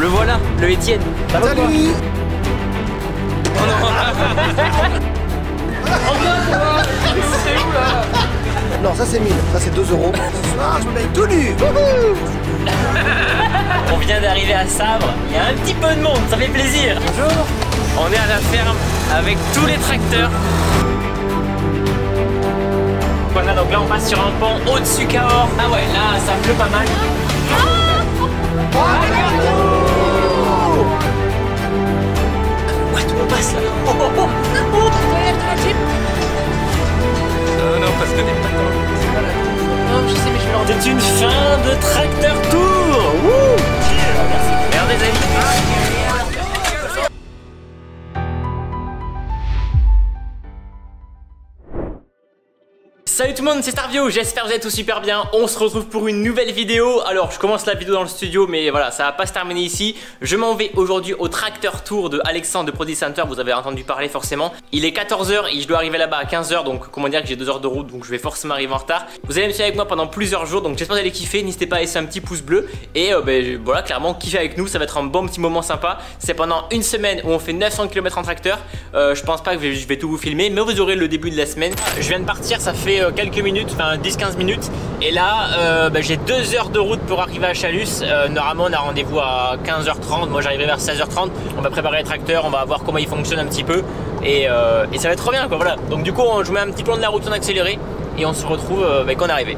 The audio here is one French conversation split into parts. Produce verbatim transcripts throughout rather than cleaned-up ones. Le voilà, le Etienne. Salut. Oh non. Oh non, c'est où là? Non, ça c'est mille, ça c'est deux euros. Ce soir, je me mets tout nu. On vient d'arriver à Sabre, il y a un petit peu de monde, ça fait plaisir. Bonjour. On est à la ferme avec tous les tracteurs. Voilà, donc là on passe sur un pont au-dessus Cahors. Ah ouais, là ça pleut pas mal. Ah, oh, oh, what, on passe là. Oh, oh, oh, oh. Non, non, parce que t'es pas dans le... C'est pas la... Non, je sais, mais je vais leur dire. C'est une fin de Tracteur Tour. Wouh. Merci. Merde les amis. Salut tout le monde, c'est Stervio, j'espère que vous êtes tous super bien. On se retrouve pour une nouvelle vidéo. Alors je commence la vidéo dans le studio, mais voilà, ça va pas se terminer ici. Je m'en vais aujourd'hui au Tracteur Tour de Alexandre de ProDeal Center. Vous avez entendu parler forcément. Il est quatorze heures et je dois arriver là-bas à quinze heures. Donc comment dire que j'ai deux heures de route, donc je vais forcément arriver en retard. Vous allez me suivre avec moi pendant plusieurs jours, donc j'espère que vous allez kiffer. N'hésitez pas à laisser un petit pouce bleu. Et euh, ben, voilà, clairement, kiffez avec nous, ça va être un bon petit moment sympa. C'est pendant une semaine où on fait neuf cents kilomètres en tracteur. euh, Je pense pas que je vais tout vous filmer, mais vous aurez le début de la semaine. Je viens de partir, ça fait quelques minutes, enfin dix quinze minutes, et là euh, bah, j'ai deux heures de route pour arriver à Chalus. euh, normalement on a rendez-vous à quinze heures trente, moi j'arriverai vers seize heures trente. On va préparer les tracteurs, on va voir comment ils fonctionnent un petit peu, et, euh, et ça va être trop bien quoi, voilà. Donc du coup on, je vous mets un petit plan de la route en accéléré et on se retrouve euh, bah, quand on est arrivé.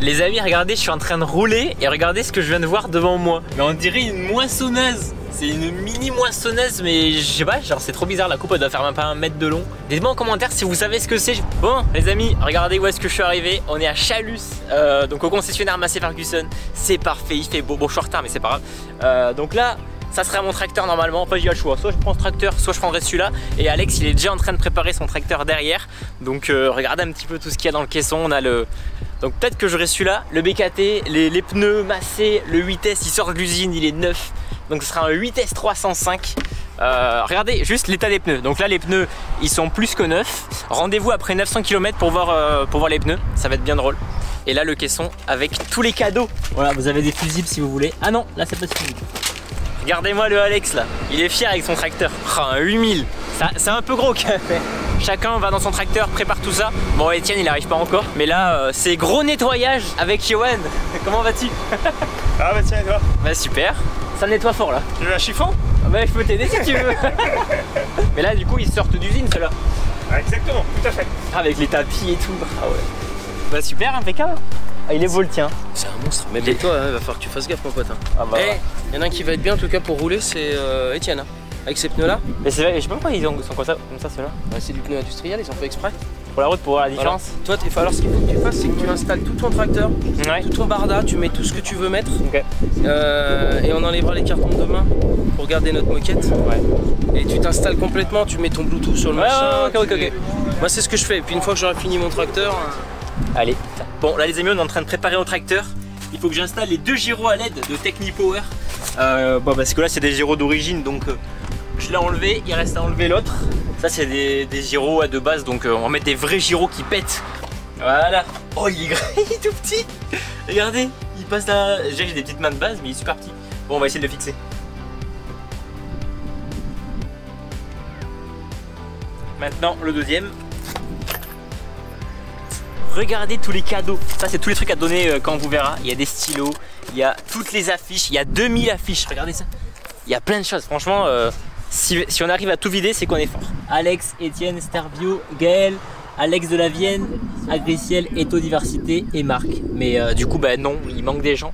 Les amis, regardez, je suis en train de rouler et regardez ce que je viens de voir devant moi. Mais on dirait une moissonneuse. C'est une mini moissonneuse, mais je sais pas, genre c'est trop bizarre, la coupe elle doit faire même pas un mètre de long. Dites-moi en commentaire si vous savez ce que c'est. Bon les amis, regardez où est-ce que je suis arrivé. On est à Chalus, euh, donc au concessionnaire Massey Ferguson. C'est parfait, il fait beau. Bon je suis en retard mais c'est pas grave. euh, Donc là, ça serait mon tracteur normalement, enfin j'ai le choix, soit je prends ce tracteur, soit je prendrai celui-là. Et Alex il est déjà en train de préparer son tracteur derrière. Donc euh, regardez un petit peu tout ce qu'il y a dans le caisson. On a le... Donc peut-être que j'aurai celui-là, le B K T, les, les pneus Massey, le huit S, il sort de l'usine, il est neuf. Donc ce sera un huit S trois cent cinq. Euh, regardez juste l'état des pneus. Donc là les pneus ils sont plus que neufs. Rendez-vous après neuf cents kilomètres pour voir, euh, pour voir les pneus, ça va être bien drôle. Et là le caisson avec tous les cadeaux. Voilà, vous avez des fusibles si vous voulez. Ah non, là c'est pas fusible. Regardez-moi le Alex là, il est fier avec son tracteur. Oh, un huit mille, c'est un peu gros quand même. Chacun va dans son tracteur, prépare tout ça. Bon, Etienne il arrive pas encore, mais là euh, c'est gros nettoyage avec Yoann. Comment vas-tu? Ah bah tiens, et toi? Bah super, ça nettoie fort là. Tu veux un chiffon? Ah, bah je peux t'aider si tu veux. Mais là du coup ils sortent d'usine ceux-là. Ah, exactement, tout à fait. Avec les tapis et tout, ah ouais. Bah super, impeccable. Ah, il est beau le tien. C'est un monstre. Mais bien toi, hein, il va falloir que tu fasses gaffe mon pote. Hein. Ah bah. Hey, il y en a un qui va être bien en tout cas pour rouler, c'est euh, Etienne. Hein, avec ces pneus là. Mais c'est vrai, je sais pas pourquoi ils ont, sont comme ça, comme ça ceux-là. Bah, c'est du pneu industriel, ils ont fait exprès. Pour la route, pour voir la différence. Voilà. Toi, il va falloir, ce qu'il faut que tu fasses, c'est que tu installes tout ton tracteur, ouais, tout ton barda, tu mets tout ce que tu veux mettre. Okay. Euh, et on enlèvera les cartons demain pour garder notre moquette. Ouais. Et tu t'installes complètement, tu mets ton Bluetooth sur le ouais, machin. Ok, ok, ok. Moi, c'est ce que je fais. Et puis une fois que j'aurai fini mon tracteur. Allez. Bon là les amis, on est en train de préparer au tracteur. Il faut que j'installe les deux gyros à L E D de Techni Power. euh, bon, parce que là c'est des gyros d'origine, donc euh, je l'ai enlevé, il reste à enlever l'autre. Ça c'est des, des gyros de base, donc euh, on va mettre des vrais gyros qui pètent. Voilà. Oh il est, il est tout petit. Regardez, il passe là. J'ai des petites mains de base mais il est super petit. Bon on va essayer de le fixer. Maintenant le deuxième. Regardez tous les cadeaux, ça c'est tous les trucs à donner euh, quand on vous verra. Il y a des stylos, il y a toutes les affiches, il y a deux mille affiches, regardez ça. Il y a plein de choses, franchement, euh, si, si on arrive à tout vider, c'est qu'on est fort. Alex, Etienne, Stervio, Gaël, Alex de la Vienne, Agriciel, Eto Diversité et Marc. Mais euh, du coup, bah non, il manque des gens.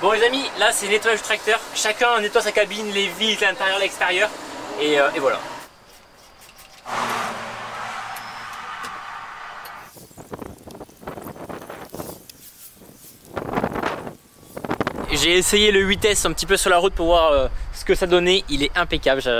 Bon les amis, là c'est nettoyage du tracteur. Chacun nettoie sa cabine, les vis, l'intérieur, l'extérieur, et, euh, et voilà. J'ai essayé le huit S un petit peu sur la route pour voir euh, ce que ça donnait. Il est impeccable, ça,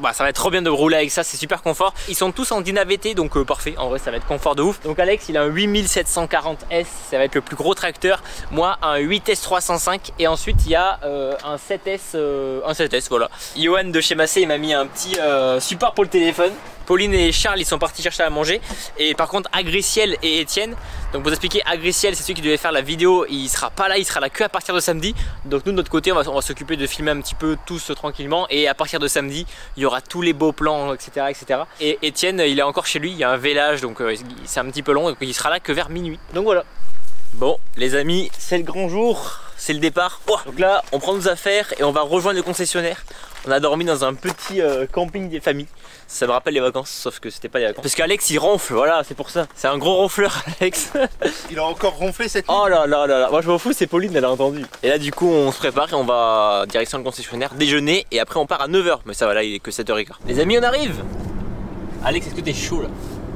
bah, ça va être trop bien de rouler avec ça, c'est super confort. Ils sont tous en DynaVT, donc euh, parfait, en vrai ça va être confort de ouf. Donc Alex il a un huit mille sept cent quarante S, ça va être le plus gros tracteur. Moi un huit S trois cent cinq et ensuite il y a euh, un sept S, euh, un sept S voilà. Yoann de chez Massey il m'a mis un petit euh, support pour le téléphone. Pauline et Charles, ils sont partis chercher à manger. Et par contre, Agriciel et Etienne, donc pour vous expliquer, Agriciel, c'est celui qui devait faire la vidéo, il sera pas là, il sera là que à partir de samedi. Donc nous, de notre côté, on va, on va s'occuper de filmer un petit peu tous tranquillement. Et à partir de samedi, il y aura tous les beaux plans, et cetera et cetera. Et Etienne, il est encore chez lui, il y a un vélage, donc euh, c'est un petit peu long, donc il sera là que vers minuit. Donc voilà. Bon, les amis, c'est le grand jour, c'est le départ. Oh, donc là, on prend nos affaires et on va rejoindre le concessionnaire. On a dormi dans un petit euh, camping des familles. Ça me rappelle les vacances, sauf que c'était pas des vacances. Parce qu'Alex il ronfle, voilà, c'est pour ça. C'est un gros ronfleur, Alex. Il a encore ronflé cette nuit. Oh là là là là, moi je m'en fous, c'est Pauline, elle a entendu. Et là, du coup, on se prépare et on va direction le concessionnaire, déjeuner et après on part à neuf heures. Mais ça va, là il est que sept heures quinze. Les amis, on arrive. Alex, est-ce que t'es chaud là?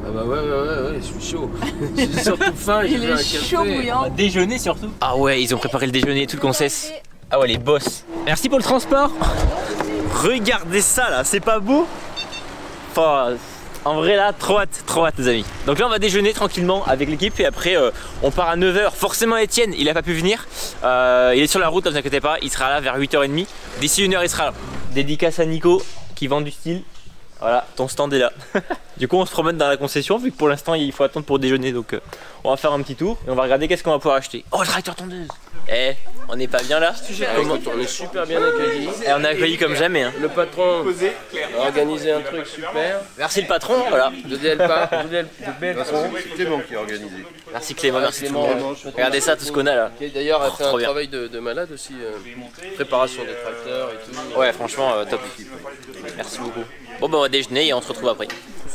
Ah bah ouais, ouais, ouais, ouais, je suis chaud. J'ai surtout faim, j'ai un café. Chaud bouillant. On va déjeuner surtout. Ah ouais, ils ont préparé le déjeuner, tout le concessionnaire. Ah ouais, les boss. Merci pour le transport. Regardez ça là, c'est pas beau? Enfin, en vrai là, trop hâte, trop hâte les amis. Donc là on va déjeuner tranquillement avec l'équipe et après euh, on part à neuf heures. Forcément Etienne, il a pas pu venir, euh, il est sur la route, ne vous inquiétez pas, il sera là vers huit heures trente. D'ici une heure il sera là. Dédicace à Nico qui vend du style. Voilà, ton stand est là. Du coup on se promène dans la concession vu que pour l'instant il faut attendre pour déjeuner. Donc euh, on va faire un petit tour et on va regarder qu'est-ce qu'on va pouvoir acheter. Oh, le tracteur tondeuse. Eh, on n'est pas bien là. On est super bien accueillis. Et on est accueillis comme jamais hein. Le patron a organisé un truc super. Merci le patron, voilà. De Delpa, de Delpa. C'est Clément qui a organisé. Merci Clément, merci Clément. Regardez ça, tout ce qu'on a là. D'ailleurs a fait un travail de malade aussi. Préparation des tracteurs et tout. Ouais, franchement top. Merci beaucoup. Bon bah on va déjeuner et on se retrouve après.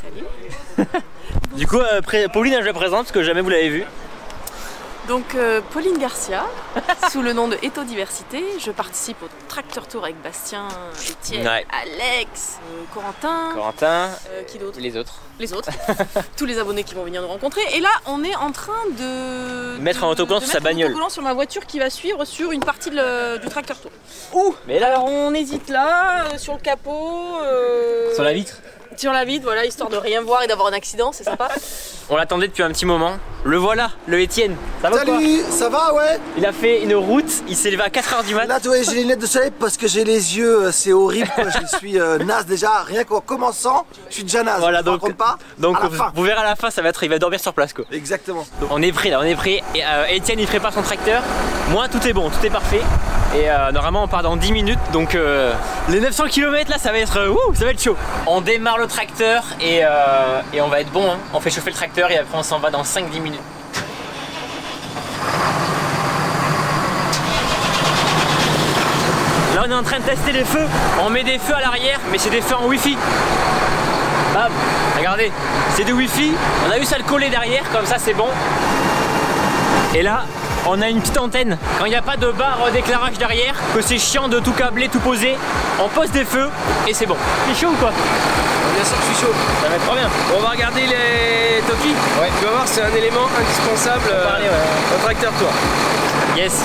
Salut. Du coup, euh, Pauline, je la présente parce que jamais vous l'avez vue. Donc euh, Pauline Garcia, sous le nom de Eto Diversité, je participe au Tracteur Tour avec Bastien, Etienne, ouais. Alex, euh, Corentin, Corentin euh, qui d'autre? Les autres. Les autres, tous les abonnés qui vont venir nous rencontrer. Et là, on est en train de mettre de, un autocollant sur sa bagnole. Un autocollant sur ma voiture qui va suivre sur une partie le, du Tracteur Tour. Ouh. Mais là, alors on hésite là, euh, sur le capot. Euh... Sur la vitre. Sur la vide, voilà, histoire de rien voir et d'avoir un accident, c'est sympa. On l'attendait depuis un petit moment. Le voilà, le Etienne. Ça va? Salut, quoi, ça va? Ouais. Il a fait une route, il s'est levé à quatre heures du matin. Là, ouais, j'ai les lunettes de soleil parce que j'ai les yeux, c'est horrible. Quoi. Je suis euh, naze déjà, rien qu'en commençant, je suis déjà naze. Voilà, donc, pas, donc vous, vous verrez à la fin, ça va être, il va dormir sur place quoi. Exactement. Donc, on est prêt là, on est prêt. Et euh, Etienne, il prépare son tracteur. Moi, tout est bon, tout est parfait. Et euh, normalement, on part dans dix minutes. Donc euh, les neuf cents kilomètres là, ça va être, euh, ouh, ça va être chaud. On démarre le tracteur et, euh, et on va être bon hein. On fait chauffer le tracteur et après on s'en va dans cinq à dix minutes. Là on est en train de tester les feux, on met des feux à l'arrière mais c'est des feux en wifi. Bam. Regardez, c'est du wifi, on a eu ça le coller derrière comme ça c'est bon. Et là on a une petite antenne. Quand il n'y a pas de barre d'éclairage derrière, que c'est chiant de tout câbler, tout poser, on pose des feux et c'est bon. C'est chaud ou quoi? Bien sûr que je suis chaud. Ça va être trop bien. On va regarder les Toki. Ouais. Tu vas voir, c'est un élément indispensable euh, parler, ouais. Au Tracteur Tour. Yes.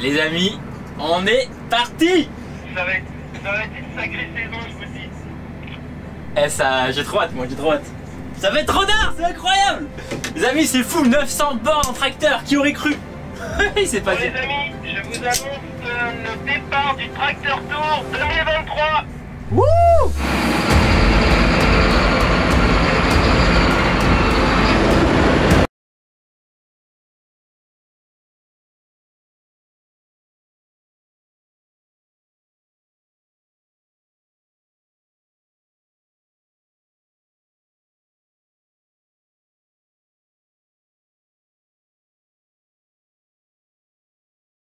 Les amis, on est parti. Ça va être, ça va être une sacrée saison, je vous dis. Eh ça, j'ai trop hâte, moi j'ai trop hâte. Ça va être trop tard, c'est incroyable. Les amis, c'est fou, neuf cents bornes en tracteur, qui aurait cru? Il s'est passé. Les amis, je vous annonce le départ du Tracteur Tour deux mille vingt-trois. Wouh!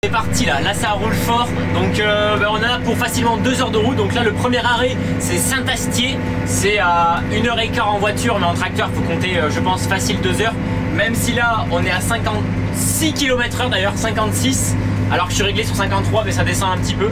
C'est parti là, là ça roule fort, donc euh, ben, on a pour facilement deux heures de route, donc là le premier arrêt c'est Saint-Astier, c'est à une heure quinze en voiture mais en tracteur faut compter euh, je pense facile deux heures, même si là on est à cinquante-six kilomètres heure d'ailleurs, cinquante-six, alors que je suis réglé sur cinquante-trois mais ça descend un petit peu.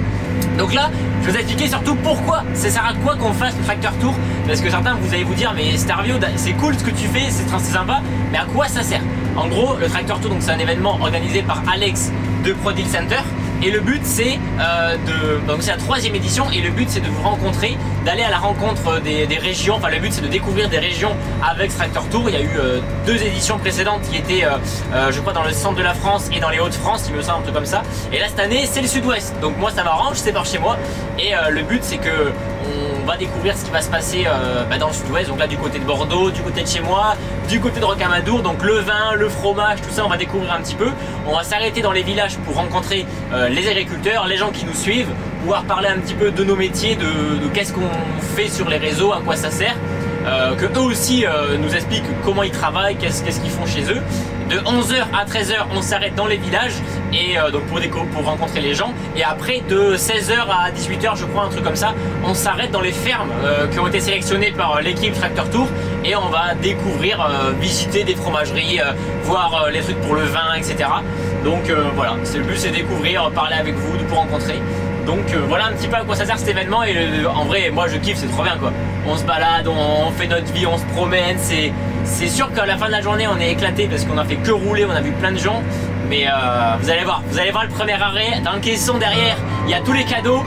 Donc là, je vous ai expliqué surtout pourquoi ça sert à quoi qu'on fasse le Tracteur Tour. Parce que certains vous allez vous dire, mais Stervio, c'est cool ce que tu fais, c'est sympa, mais à quoi ça sert? En gros, le Tracteur Tour, donc c'est un événement organisé par Alex de ProDeal Center. et le but c'est euh, de... donc c'est la troisième édition et le but c'est de vous rencontrer, d'aller à la rencontre des, des régions, enfin le but c'est de découvrir des régions avec Tracteur Tour. Il y a eu euh, deux éditions précédentes qui étaient euh, euh, je crois dans le centre de la France et dans les Hauts-de-France, il me semble un peu comme ça, et là cette année c'est le sud-ouest, donc moi ça m'arrange, c'est par chez moi, et euh, le but c'est que on va découvrir ce qui va se passer euh, bah, dans le sud-ouest, donc là du côté de Bordeaux, du côté de chez moi, du côté de Rocamadour, donc le vin, le fromage, tout ça on va découvrir un petit peu. On va s'arrêter dans les villages pour rencontrer euh, les agriculteurs, les gens qui nous suivent, pouvoir parler un petit peu de nos métiers, de, de qu'est-ce qu'on fait sur les réseaux, à quoi ça sert, euh, que eux aussi euh, nous expliquent comment ils travaillent, qu'est-ce qu'est-ce qu'ils font chez eux. De onze heures à treize heures on s'arrête dans les villages et euh, donc pour, déco, pour rencontrer les gens, et après de seize heures à dix-huit heures je crois, un truc comme ça, on s'arrête dans les fermes euh, qui ont été sélectionnées par l'équipe Tracteur Tour, et on va découvrir, euh, visiter des fromageries, euh, voir euh, les trucs pour le vin, et cetera. Donc euh, voilà, c'est le but, c'est découvrir, parler avec vous, de vous rencontrer. Donc euh, voilà un petit peu à quoi ça sert cet événement, et euh, en vrai moi je kiffe, c'est trop bien quoi. On se balade, on, on fait notre vie, on se promène, c'est c'est sûr qu'à la fin de la journée on est éclaté parce qu'on a fait que rouler, on a vu plein de gens, mais euh, vous allez voir, vous allez voir le premier arrêt, dans le caisson derrière, il y a tous les cadeaux.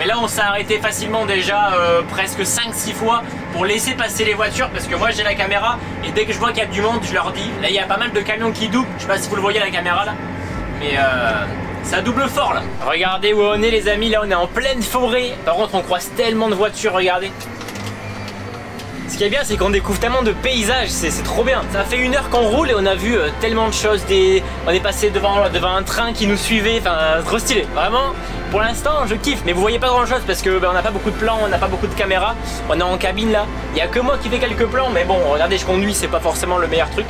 Mais là on s'est arrêté facilement déjà euh, presque cinq six fois pour laisser passer les voitures, parce que moi j'ai la caméra et dès que je vois qu'il y a du monde je leur dis. Là il y a pas mal de camions qui doublent, je sais pas si vous le voyez à la caméra là, mais euh, ça double fort là. Regardez où on est les amis, là on est en pleine forêt, par contre on croise tellement de voitures, regardez. Ce qui est bien c'est qu'on découvre tellement de paysages, c'est trop bien. Ça fait une heure qu'on roule et on a vu euh, tellement de choses, des... on est passé devant, devant un train qui nous suivait, enfin trop stylé, vraiment. Pour l'instant je kiffe, mais vous voyez pas grand chose parce que ben, on n'a pas beaucoup de plans, on n'a pas beaucoup de caméras, on est en cabine là, il n'y a que moi qui fais quelques plans, mais bon regardez, je conduis, c'est pas forcément le meilleur truc,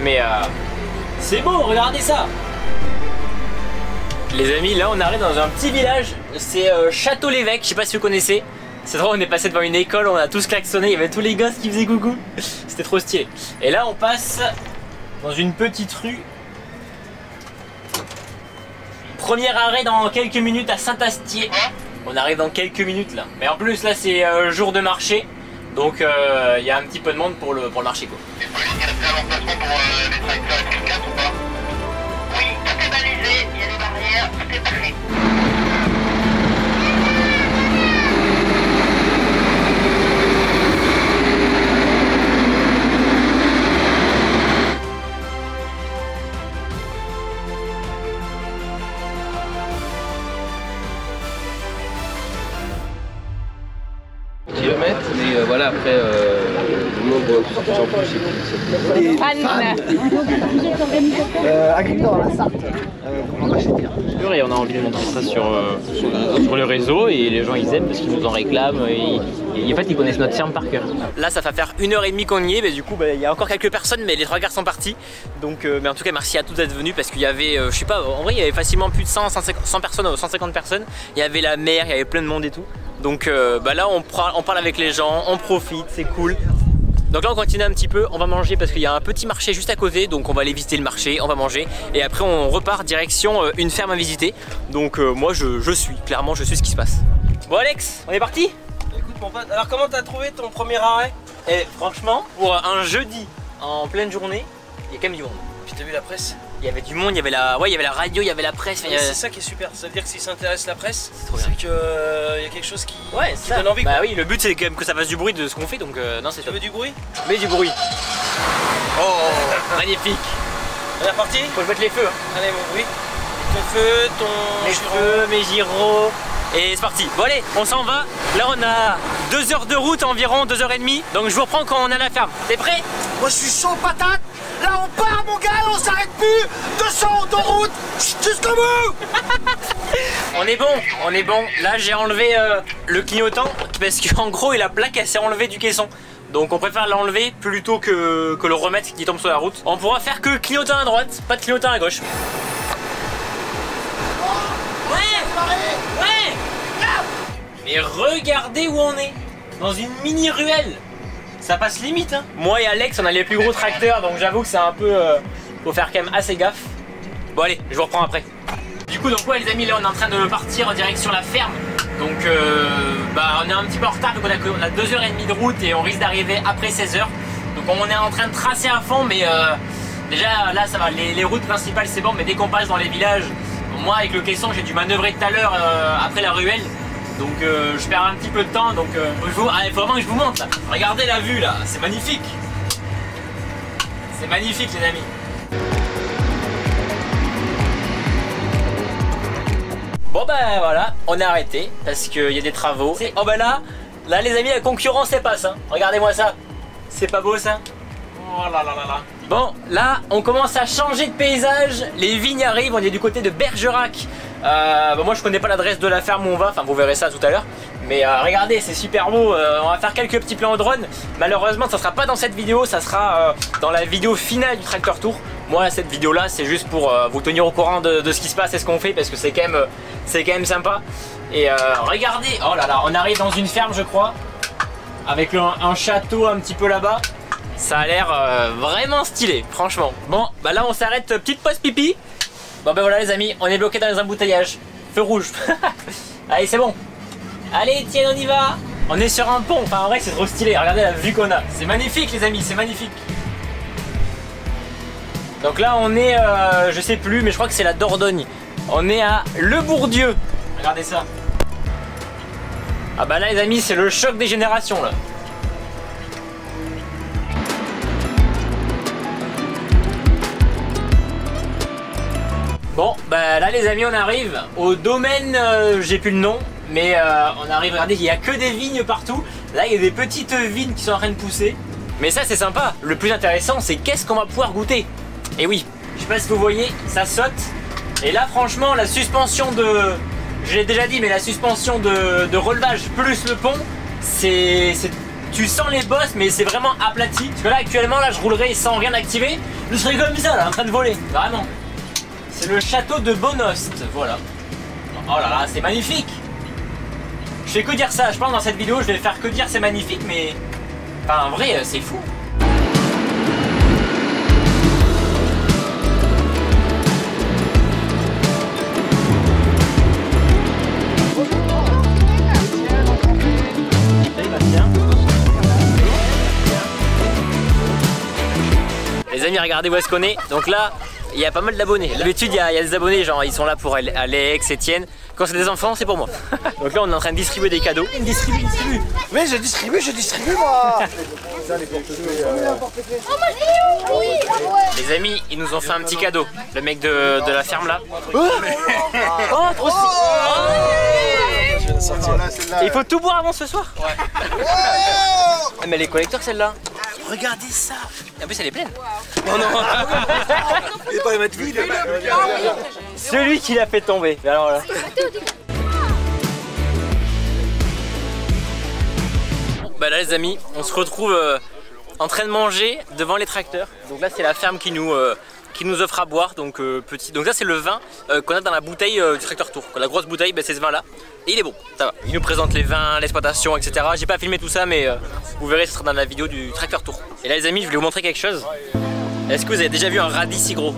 mais euh, c'est beau, regardez ça. Les amis, là on arrive dans un petit village, c'est euh, Château-l'Évêque, je sais pas si vous connaissez. C'est drôle, on est passé devant une école, on a tous klaxonné, il y avait tous les gosses qui faisaient coucou. C'était trop stylé. Et là on passe dans une petite rue. Premier arrêt dans quelques minutes à Saint-Astier. On arrive dans quelques minutes là. Mais en plus là c'est euh, jour de marché, donc il euh, y a un petit peu de monde pour le, pour le marché quoi. Et pour les capteurs à l'emplacement pour euh, les tracteurs F quatre ou pas? Oui, tout est balisé, il y a des barrières, tout est parfait. Mais euh, voilà, après, euh, le monde voit tout ce que j'en pense, je sais pas. Euh, Agriculteur dans la Sarthe, euh, comment va chez bien. Et on a envie de montrer ça sur, euh, sur le réseau, et les gens ils aiment parce qu'ils nous en réclament, et, et en fait ils connaissent notre ferme par cœur. Là ça va faire une heure et demie qu'on y est, mais du coup il bah, y a encore quelques personnes, mais les trois gars sont partis. Donc euh, mais en tout cas merci à tous d'être venus, parce qu'il y avait, euh, je sais pas, en vrai il y avait facilement plus de cent, cent cinquante personnes, cent cinquante personnes, il y avait la mer, il y avait plein de monde et tout. Donc euh, bah là on, on parle avec les gens, on profite, c'est cool. Donc là on continue un petit peu, on va manger parce qu'il y a un petit marché juste à côté, donc on va aller visiter le marché, on va manger, et après on repart direction euh, une ferme à visiter. Donc euh, moi je, je suis, clairement je suis ce qui se passe. Bon Alex, on est parti? Écoute mon pote, alors comment t'as trouvé ton premier arrêt? Eh franchement, pour un jeudi en pleine journée, il y a quand même du monde. Puis t'as vu la presse? Il y avait du monde, il y avait la, ouais, il y avait la radio, il y avait la presse. Ouais, avait... C'est ça qui est super, ça veut dire que s'ils s'intéressent à la presse, c'est qu'il euh, y a quelque chose qui, ouais, qui donne envie. Bah quoi. Oui, le but c'est quand même que ça fasse du bruit de ce qu'on fait, donc euh, non c'est top. Tu veux du bruit? Mais du bruit. Oh, magnifique. On est reparti? Faut mettre les feux. Hein. Allez mon bruit. Ton feu, ton... Les feux, mes gyros. Et c'est parti. Bon allez, on s'en va. Là on a deux heures de route environ, deux heures et demie. Donc je vous reprends quand on est à la ferme. T'es prêt? Moi je suis chaud patate. Là on part mon gars, on s'arrête plus. deux cents de route jusqu'au bout. On est bon, on est bon. Là j'ai enlevé euh, le clignotant parce qu'en gros la plaque elle s'est enlevée du caisson. Donc on préfère l'enlever plutôt que, que le remettre qui tombe sur la route. On pourra faire que clignotant à droite, pas de clignotant à gauche. Ouais, ouais. Mais regardez où on est, dans une mini ruelle. Ça passe limite hein. Moi et Alex on a les plus gros tracteurs, donc j'avoue que c'est un peu... Euh, faut faire quand même assez gaffe. Bon allez, je vous reprends après. Du coup donc ouais les amis, là on est en train de partir en direction la ferme. Donc euh, bah on est un petit peu en retard, donc on a, on a deux heures et demie de route et on risque d'arriver après seize heures. Donc Donc on est en train de tracer à fond, mais euh, déjà là ça va, les, les routes principales c'est bon, mais dès qu'on passe dans les villages, moi avec le caisson j'ai dû manœuvrer tout à l'heure euh, après la ruelle, donc euh, je perds un petit peu de temps, donc euh, je vous... ah, il faut vraiment que je vous montre là. Regardez la vue là, c'est magnifique, c'est magnifique les amis. Bon ben voilà, on est arrêté parce qu'il y a des travaux. Oh ben là, là les amis, la concurrence elle passe, hein. Regardez-moi ça, c'est pas beau ça? Oh là là là là. Bon là on commence à changer de paysage, les vignes arrivent, on est du côté de Bergerac. euh, ben Moi je connais pas l'adresse de la ferme où on va, enfin vous verrez ça tout à l'heure. Mais euh, regardez, c'est super beau, euh, on va faire quelques petits plans au drone. Malheureusement ça sera pas dans cette vidéo, ça sera euh, dans la vidéo finale du Tracteur Tour. Moi cette vidéo là c'est juste pour euh, vous tenir au courant de, de ce qui se passe et ce qu'on fait, parce que c'est quand même euh, c'est quand même sympa. Et euh, regardez, oh là là, on arrive dans une ferme je crois, avec un, un château un petit peu là-bas. Ça a l'air euh, vraiment stylé franchement. Bon bah là on s'arrête, petite pause pipi. Bon bah voilà les amis, on est bloqué dans les embouteillages, feu rouge. Allez c'est bon. Allez Etienne, on y va. On est sur un pont, enfin en vrai c'est trop stylé, regardez la vue qu'on a. C'est magnifique les amis, c'est magnifique. Donc là on est, euh, je sais plus, mais je crois que c'est la Dordogne. On est à Le Bourdieu. Regardez ça. Ah bah là les amis, c'est le choc des générations là. Bon bah là les amis, on arrive au domaine, euh, j'ai plus le nom. Mais euh, on arrive, regardez, il n'y a que des vignes partout. Là il y a des petites vignes qui sont en train de pousser. Mais ça c'est sympa, le plus intéressant c'est qu'est-ce qu'on va pouvoir goûter. Et oui, je sais pas si vous voyez, ça saute. Et là franchement la suspension de... Je l'ai déjà dit, mais la suspension de, de relevage plus le pont, c'est... Tu sens les bosses, mais c'est vraiment aplati. Parce que là actuellement, là je roulerai sans rien activer. Je serai comme ça là, en train de voler, vraiment. C'est le château de Bonost, voilà. Oh là là, c'est magnifique. Je fais que dire ça, je pense dans cette vidéo, je vais faire que dire c'est magnifique, mais... Enfin en vrai, c'est fou. Regardez où est-ce qu'on est. Donc là, il y a pas mal d'abonnés. D'habitude, il y, y a des abonnés, genre ils sont là pour Alex, Etienne. Quand c'est des enfants, c'est pour moi. Donc là, on est en train de distribuer des cadeaux. Distribue, distribue. Oui, je distribue, je distribue moi. Les amis, ils nous ont fait un petit cadeau. Le mec de, de la ferme là. Oh, trop stylé. Oh, il faut tout boire avant ce soir. Ouais. Mais les collecteurs, celle-là. Regardez ça! En plus, elle est pleine! Wow. Non, non! Il est pas mettre vide! Celui qui l'a fait tomber! Alors là. Bah là, les amis, on se retrouve euh, en train de manger devant les tracteurs. Donc là, c'est la ferme qui nous, euh, qui nous offre à boire. Donc, euh, petit. Donc, ça, c'est le vin euh, qu'on a dans la bouteille euh, du Tracteur Tour. La grosse bouteille, bah, c'est ce vin-là. Et il est bon, ça va. Il nous présente les vins, l'exploitation, et cetera. J'ai pas filmé tout ça, mais euh, vous verrez, ce sera dans la vidéo du Tracteur Tour. Et là, les amis, je voulais vous montrer quelque chose. Est-ce que vous avez déjà vu un radis si gros?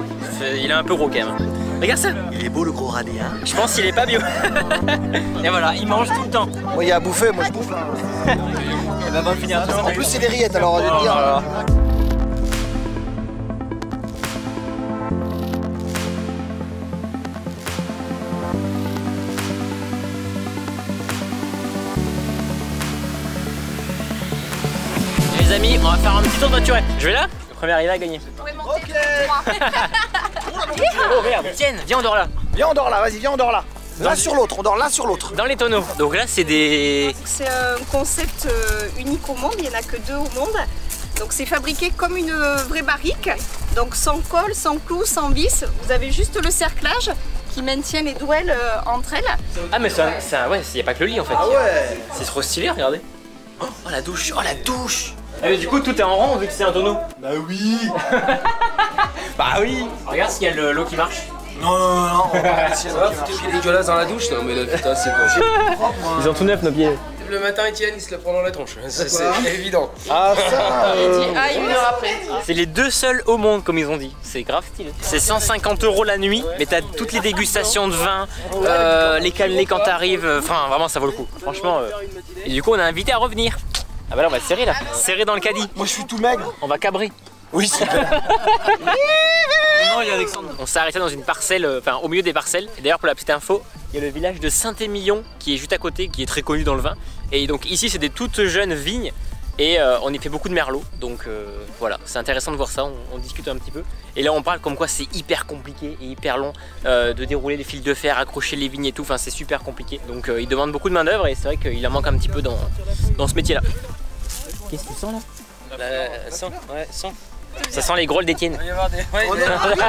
Il est un peu gros quand même. Regarde ça. Il est beau le gros radis, hein. Je pense qu'il est pas bio. Et voilà, il mange tout le temps. Moi, il y a à bouffer, moi je bouffe. Et ben, on va finir. En plus, c'est des rillettes, alors on va dire. Voilà. Les amis, on va faire un petit tour de voiturette. Je vais là. Le premier arrivé à gagner. Ok. Oh merde. Tiens, viens on dort là. Viens on dort là, vas-y, viens on dort là. L'un sur l'autre, on dort l'un sur l'autre. Dans les tonneaux. Donc là c'est des... C'est un concept unique au monde, il n'y en a que deux au monde. Donc c'est fabriqué comme une vraie barrique. Donc sans colle, sans clous, sans vis. Vous avez juste le cerclage qui maintient les douelles entre elles. Ah mais ça, ça ouais, il n'y a pas que le lit en fait. Ah ouais. C'est trop stylé, regardez. Oh la douche, oh la douche. Et du coup, tout est en rond vu que c'est un tonneau. Bah oui. Bah oui. Regarde s'il y a l'eau qui marche. Non, non, non, non. C'est tout dégueulasse dans la douche. Non, mais là, putain, c'est propre. Ils ont tout neuf, nos pieds. Le matin, Etienne, il se la prend dans la tronche. C'est évident. Ah, ça. Ah, une heure après. C'est les deux seuls au monde, comme ils ont dit. C'est grave stylé. C'est cent cinquante euros la nuit, mais t'as toutes les dégustations de vin, euh, les cannelés quand t'arrives. Enfin, vraiment, ça vaut le coup. Franchement. Euh... Et du coup, on a invité à revenir. Ah bah là on va serrer là. Ah bah... Serrer dans le caddie. Moi je suis tout maigre. On va cabrer. Oui, super. Non, il y a Alexandre. On s'est arrêté dans une parcelle, enfin au milieu des parcelles. D'ailleurs, pour la petite info, il y a le village de Saint-Émilion qui est juste à côté, qui est très connu dans le vin. Et donc ici, c'est des toutes jeunes vignes et euh, on y fait beaucoup de merlot. Donc euh, voilà, c'est intéressant de voir ça. On, on discute un petit peu. Et là, on parle comme quoi c'est hyper compliqué et hyper long euh, de dérouler les fils de fer, accrocher les vignes et tout. Enfin, c'est super compliqué. Donc euh, il demande beaucoup de main d'œuvre et c'est vrai qu'il en manque un petit peu dans, dans ce métier-là. Qu'est-ce que tu sens là? La sang, ouais, sang. Ça sent les grolles d'Etienne. Il va y avoir des... ouais, ouais,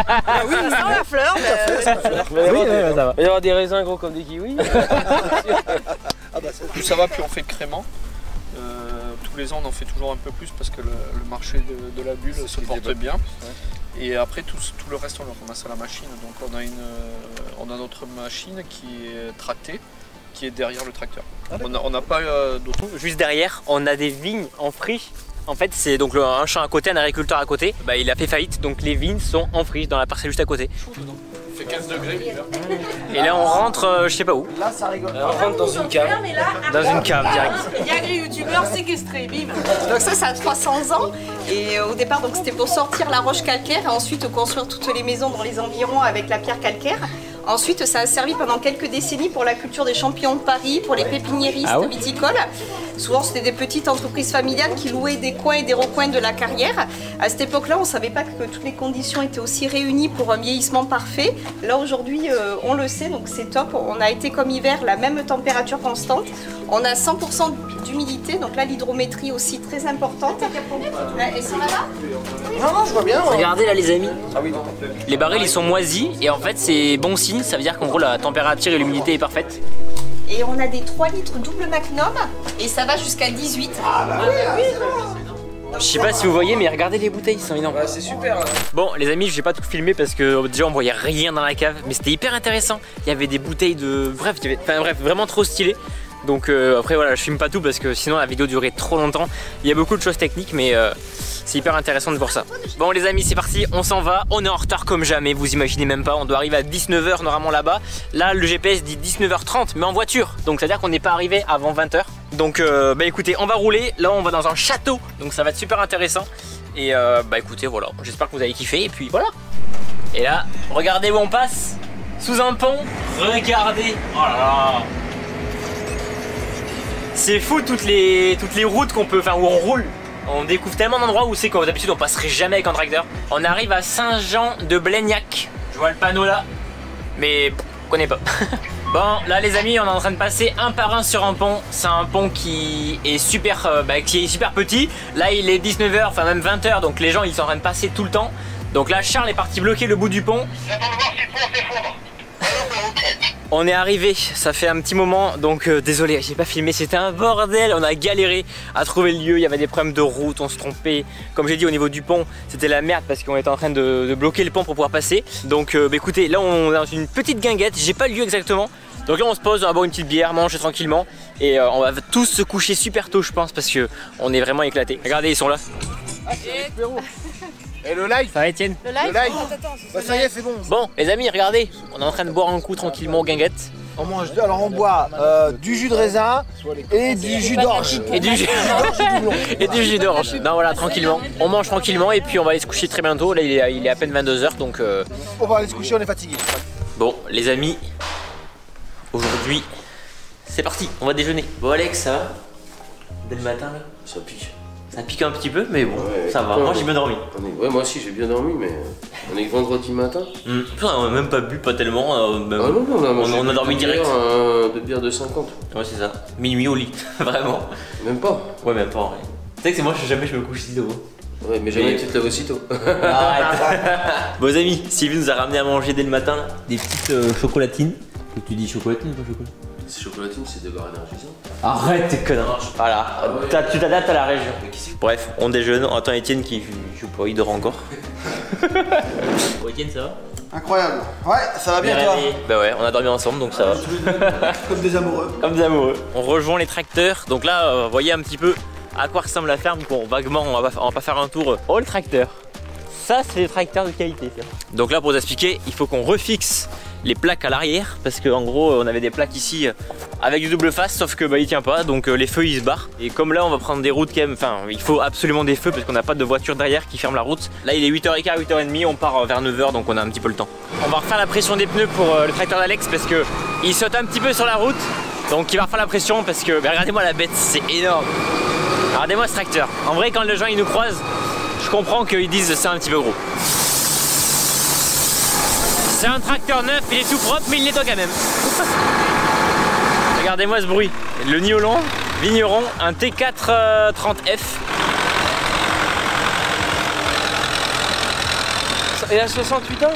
a... oui, ça sent la fleur, mais... ça sent la fleur. Il va y avoir, oui, des... va. Il va y avoir des raisins gros comme des kiwis. Ah bah, plus ça va, plus on fait de crémant. Euh, tous les ans, on en fait toujours un peu plus parce que le, le marché de, de la bulle se porte bien. Ouais. Et après, tout, tout le reste, on le ramasse à la machine. Donc on a, une, on a notre machine qui est tractée, qui est derrière le tracteur. Ah, on n'a pas euh, d'auto. Juste derrière, on a des vignes en friche. En fait, c'est donc le, un champ à côté, un agriculteur à côté. Bah, il a fait faillite, donc les vignes sont en friche dans la parcelle juste à côté. Il fait quinze degrés. Et là, on rentre, euh, je sais pas où. Là, ça rigole. Là, on rentre dans une cave. Dans une cave, direct. Il y a des youtubeurs séquestrés, bim. Donc ça, ça a trois cents ans. Et au départ, donc c'était pour sortir la roche calcaire et ensuite construire toutes les maisons dans les environs avec la pierre calcaire. Ensuite, ça a servi pendant quelques décennies pour la culture des champignons de Paris, pour les pépiniéristes, ah ouais, viticoles. Souvent, c'était des petites entreprises familiales qui louaient des coins et des recoins de la carrière. À cette époque-là, on ne savait pas que toutes les conditions étaient aussi réunies pour un vieillissement parfait. Là, aujourd'hui, euh, on le sait, donc c'est top. On a été comme hiver, la même température constante. On a cent pour cent d'humidité, donc là, l'hydrométrie aussi très importante. Et ça va là ? Non, non, je vois bien. Ouais. Regardez là, les amis. Ah oui, les barils, ils sont moisis et en fait, c'est bon signe. Ça veut dire qu'en gros la température et l'humidité est parfaite. Et on a des trois litres double magnum et ça va jusqu'à dix-huit. Ah bah oui, oui, oui. Je sais pas si vous voyez, mais regardez les bouteilles, c'est énorme. Bah, c'est super. Hein. Bon, les amis, j'ai pas tout filmé parce que déjà on voyait rien dans la cave, mais c'était hyper intéressant. Il y avait des bouteilles de. Bref, il y avait... enfin, bref vraiment trop stylé. Donc euh, après voilà, je filme pas tout parce que sinon la vidéo durait trop longtemps. Il y a beaucoup de choses techniques mais euh, c'est hyper intéressant de voir ça. Bon les amis, c'est parti, on s'en va, on est en retard comme jamais, vous imaginez même pas, on doit arriver à dix-neuf heures normalement là-bas. Là le G P S dit dix-neuf heures trente mais en voiture, donc c'est-à-dire qu'on n'est pas arrivé avant vingt heures. Donc euh, bah écoutez, on va rouler, là on va dans un château, donc ça va être super intéressant. Et euh, bah écoutez voilà, j'espère que vous avez kiffé et puis voilà. Et là, regardez où on passe, sous un pont, regardez, oh là là. C'est fou toutes les, toutes les routes qu'on peut, enfin où on roule. On découvre tellement d'endroits où c'est qu'en d'habitude on passerait jamais avec un tracteur. On arrive à Saint-Jean-de-Blaignac. Je vois le panneau là, mais on connaît pas. Bon là les amis, on est en train de passer un par un sur un pont. C'est un pont qui est super, euh, bah, qui est super petit. Là il est dix-neuf heures, enfin même vingt heures, donc les gens ils sont en train de passer tout le temps. Donc là Charles est parti bloquer le bout du pont. On est arrivé, ça fait un petit moment, donc euh, désolé, j'ai pas filmé, c'était un bordel, on a galéré à trouver le lieu, il y avait des problèmes de route, on se trompait, comme j'ai dit au niveau du pont, c'était la merde parce qu'on était en train de, de bloquer le pont pour pouvoir passer, donc euh, bah, écoutez, là on est dans une petite guinguette, j'ai pas le lieu exactement, donc là on se pose, on va boire une petite bière, manger tranquillement, et euh, on va tous se coucher super tôt je pense, parce que on est vraiment éclatés. Regardez, ils sont là. Ah, et le live, ça va Etienne? Le live, le live. Oh, attends, bah, ça y est, c'est bon. Bon les amis, regardez, on est en train de boire un coup tranquillement aux guinguettes. On mange deux, alors on boit euh, du jus de raisin et du jus d'orge. Et du jus d'orge et du jus d'orange. Non voilà, tranquillement. On mange tranquillement et puis on va aller se coucher très bientôt. Là il est, il est à peine vingt-deux heures donc... Euh... On va aller se coucher, on est fatigué. Bon les amis, aujourd'hui c'est parti, on va déjeuner. Bon Alex, ça va? Dès le matin là, ça pique. Ça pique un petit peu, mais bon, ouais, ça va. Moi, j'ai bien dormi. Est... Ouais, moi aussi, j'ai bien dormi, mais on est vendredi matin. Mmh. Putain, on a même pas bu, pas tellement. Euh, même... Ah non, non, non, on, on, on a dormi direct. Bière, euh, de bière de cinquante. Ouais, c'est ça. Minuit au lit, vraiment. Même pas. Ouais, même pas en vrai. Tu sais que c'est moi, je sais jamais, je me couche si tôt. Ouais, mais jamais tu te lèves aussitôt. Arrête. Bon, les amis, Sylvie nous a ramené à manger dès le matin là, des petites euh, chocolatines. Et tu dis chocolatine ou pas chocolatine? Ces chocolatines, c'est des barres énergisantes. Arrête tes connards. Voilà, ah ouais. Tu t'adaptes à la région. Bref, on déjeune, on attend Etienne qui, je sais pas, il dort encore. Bon Etienne, ça va? Incroyable. Ouais, ça va bien, bien toi? Bah ouais, on a dormi ensemble donc ça va. Comme des amoureux. Comme des amoureux. On rejoint les tracteurs, donc là, vous euh, voyez un petit peu à quoi ressemble la ferme. Bon, vaguement, on va, on va pas faire un tour. Oh le tracteur. Ça, c'est des tracteurs de qualité. Ça. Donc là, pour vous expliquer, il faut qu'on refixe les plaques à l'arrière, parce qu'en gros on avait des plaques ici avec du double face, sauf que bah, il tient pas, donc euh, les feux ils se barrent. Et comme là on va prendre des routes quand même, enfin il faut absolument des feux parce qu'on n'a pas de voiture derrière qui ferme la route. Là il est huit heures quinze, huit heures trente, on part vers neuf heures, donc on a un petit peu le temps. On va refaire la pression des pneus pour euh, le tracteur d'Alex parce que il saute un petit peu sur la route, donc il va refaire la pression parce que bah, regardez-moi la bête, c'est énorme. Regardez-moi ce tracteur. En vrai quand les gens ils nous croisent, je comprends qu'ils disent c'est un petit peu gros. C'est un tracteur neuf, il est tout propre mais il nettoie quand même. Regardez-moi ce bruit. Le Niolon, vigneron, un T quatre trente F. Il a soixante-huit ans,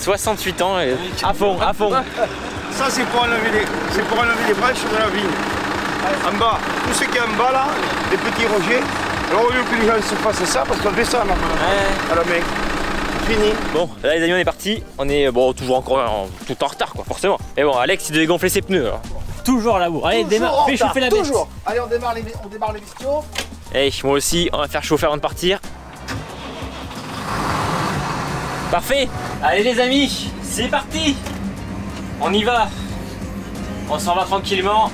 soixante-huit ans, et à fond, à fond. Ça c'est pour enlever les, pour enlever les branches de la vigne. En bas, tout ce qui est en bas là, les petits rejets. Alors au lieu que les gens se fassent ça, parce qu'on fait ça maintenant, ouais. À la main. Fini. Bon, là les amis on est parti, on est bon toujours encore en, tout en retard quoi, forcément. Mais bon, Alex il devait gonfler ses pneus. Alors. Toujours à la bourre. Allez, démarre, fais chauffer la bête. Toujours. Allez, on démarre les, on démarre les bestiaux. Hey, moi aussi, on va faire chauffer avant de partir. Parfait. Allez les amis, c'est parti. On y va. On s'en va tranquillement.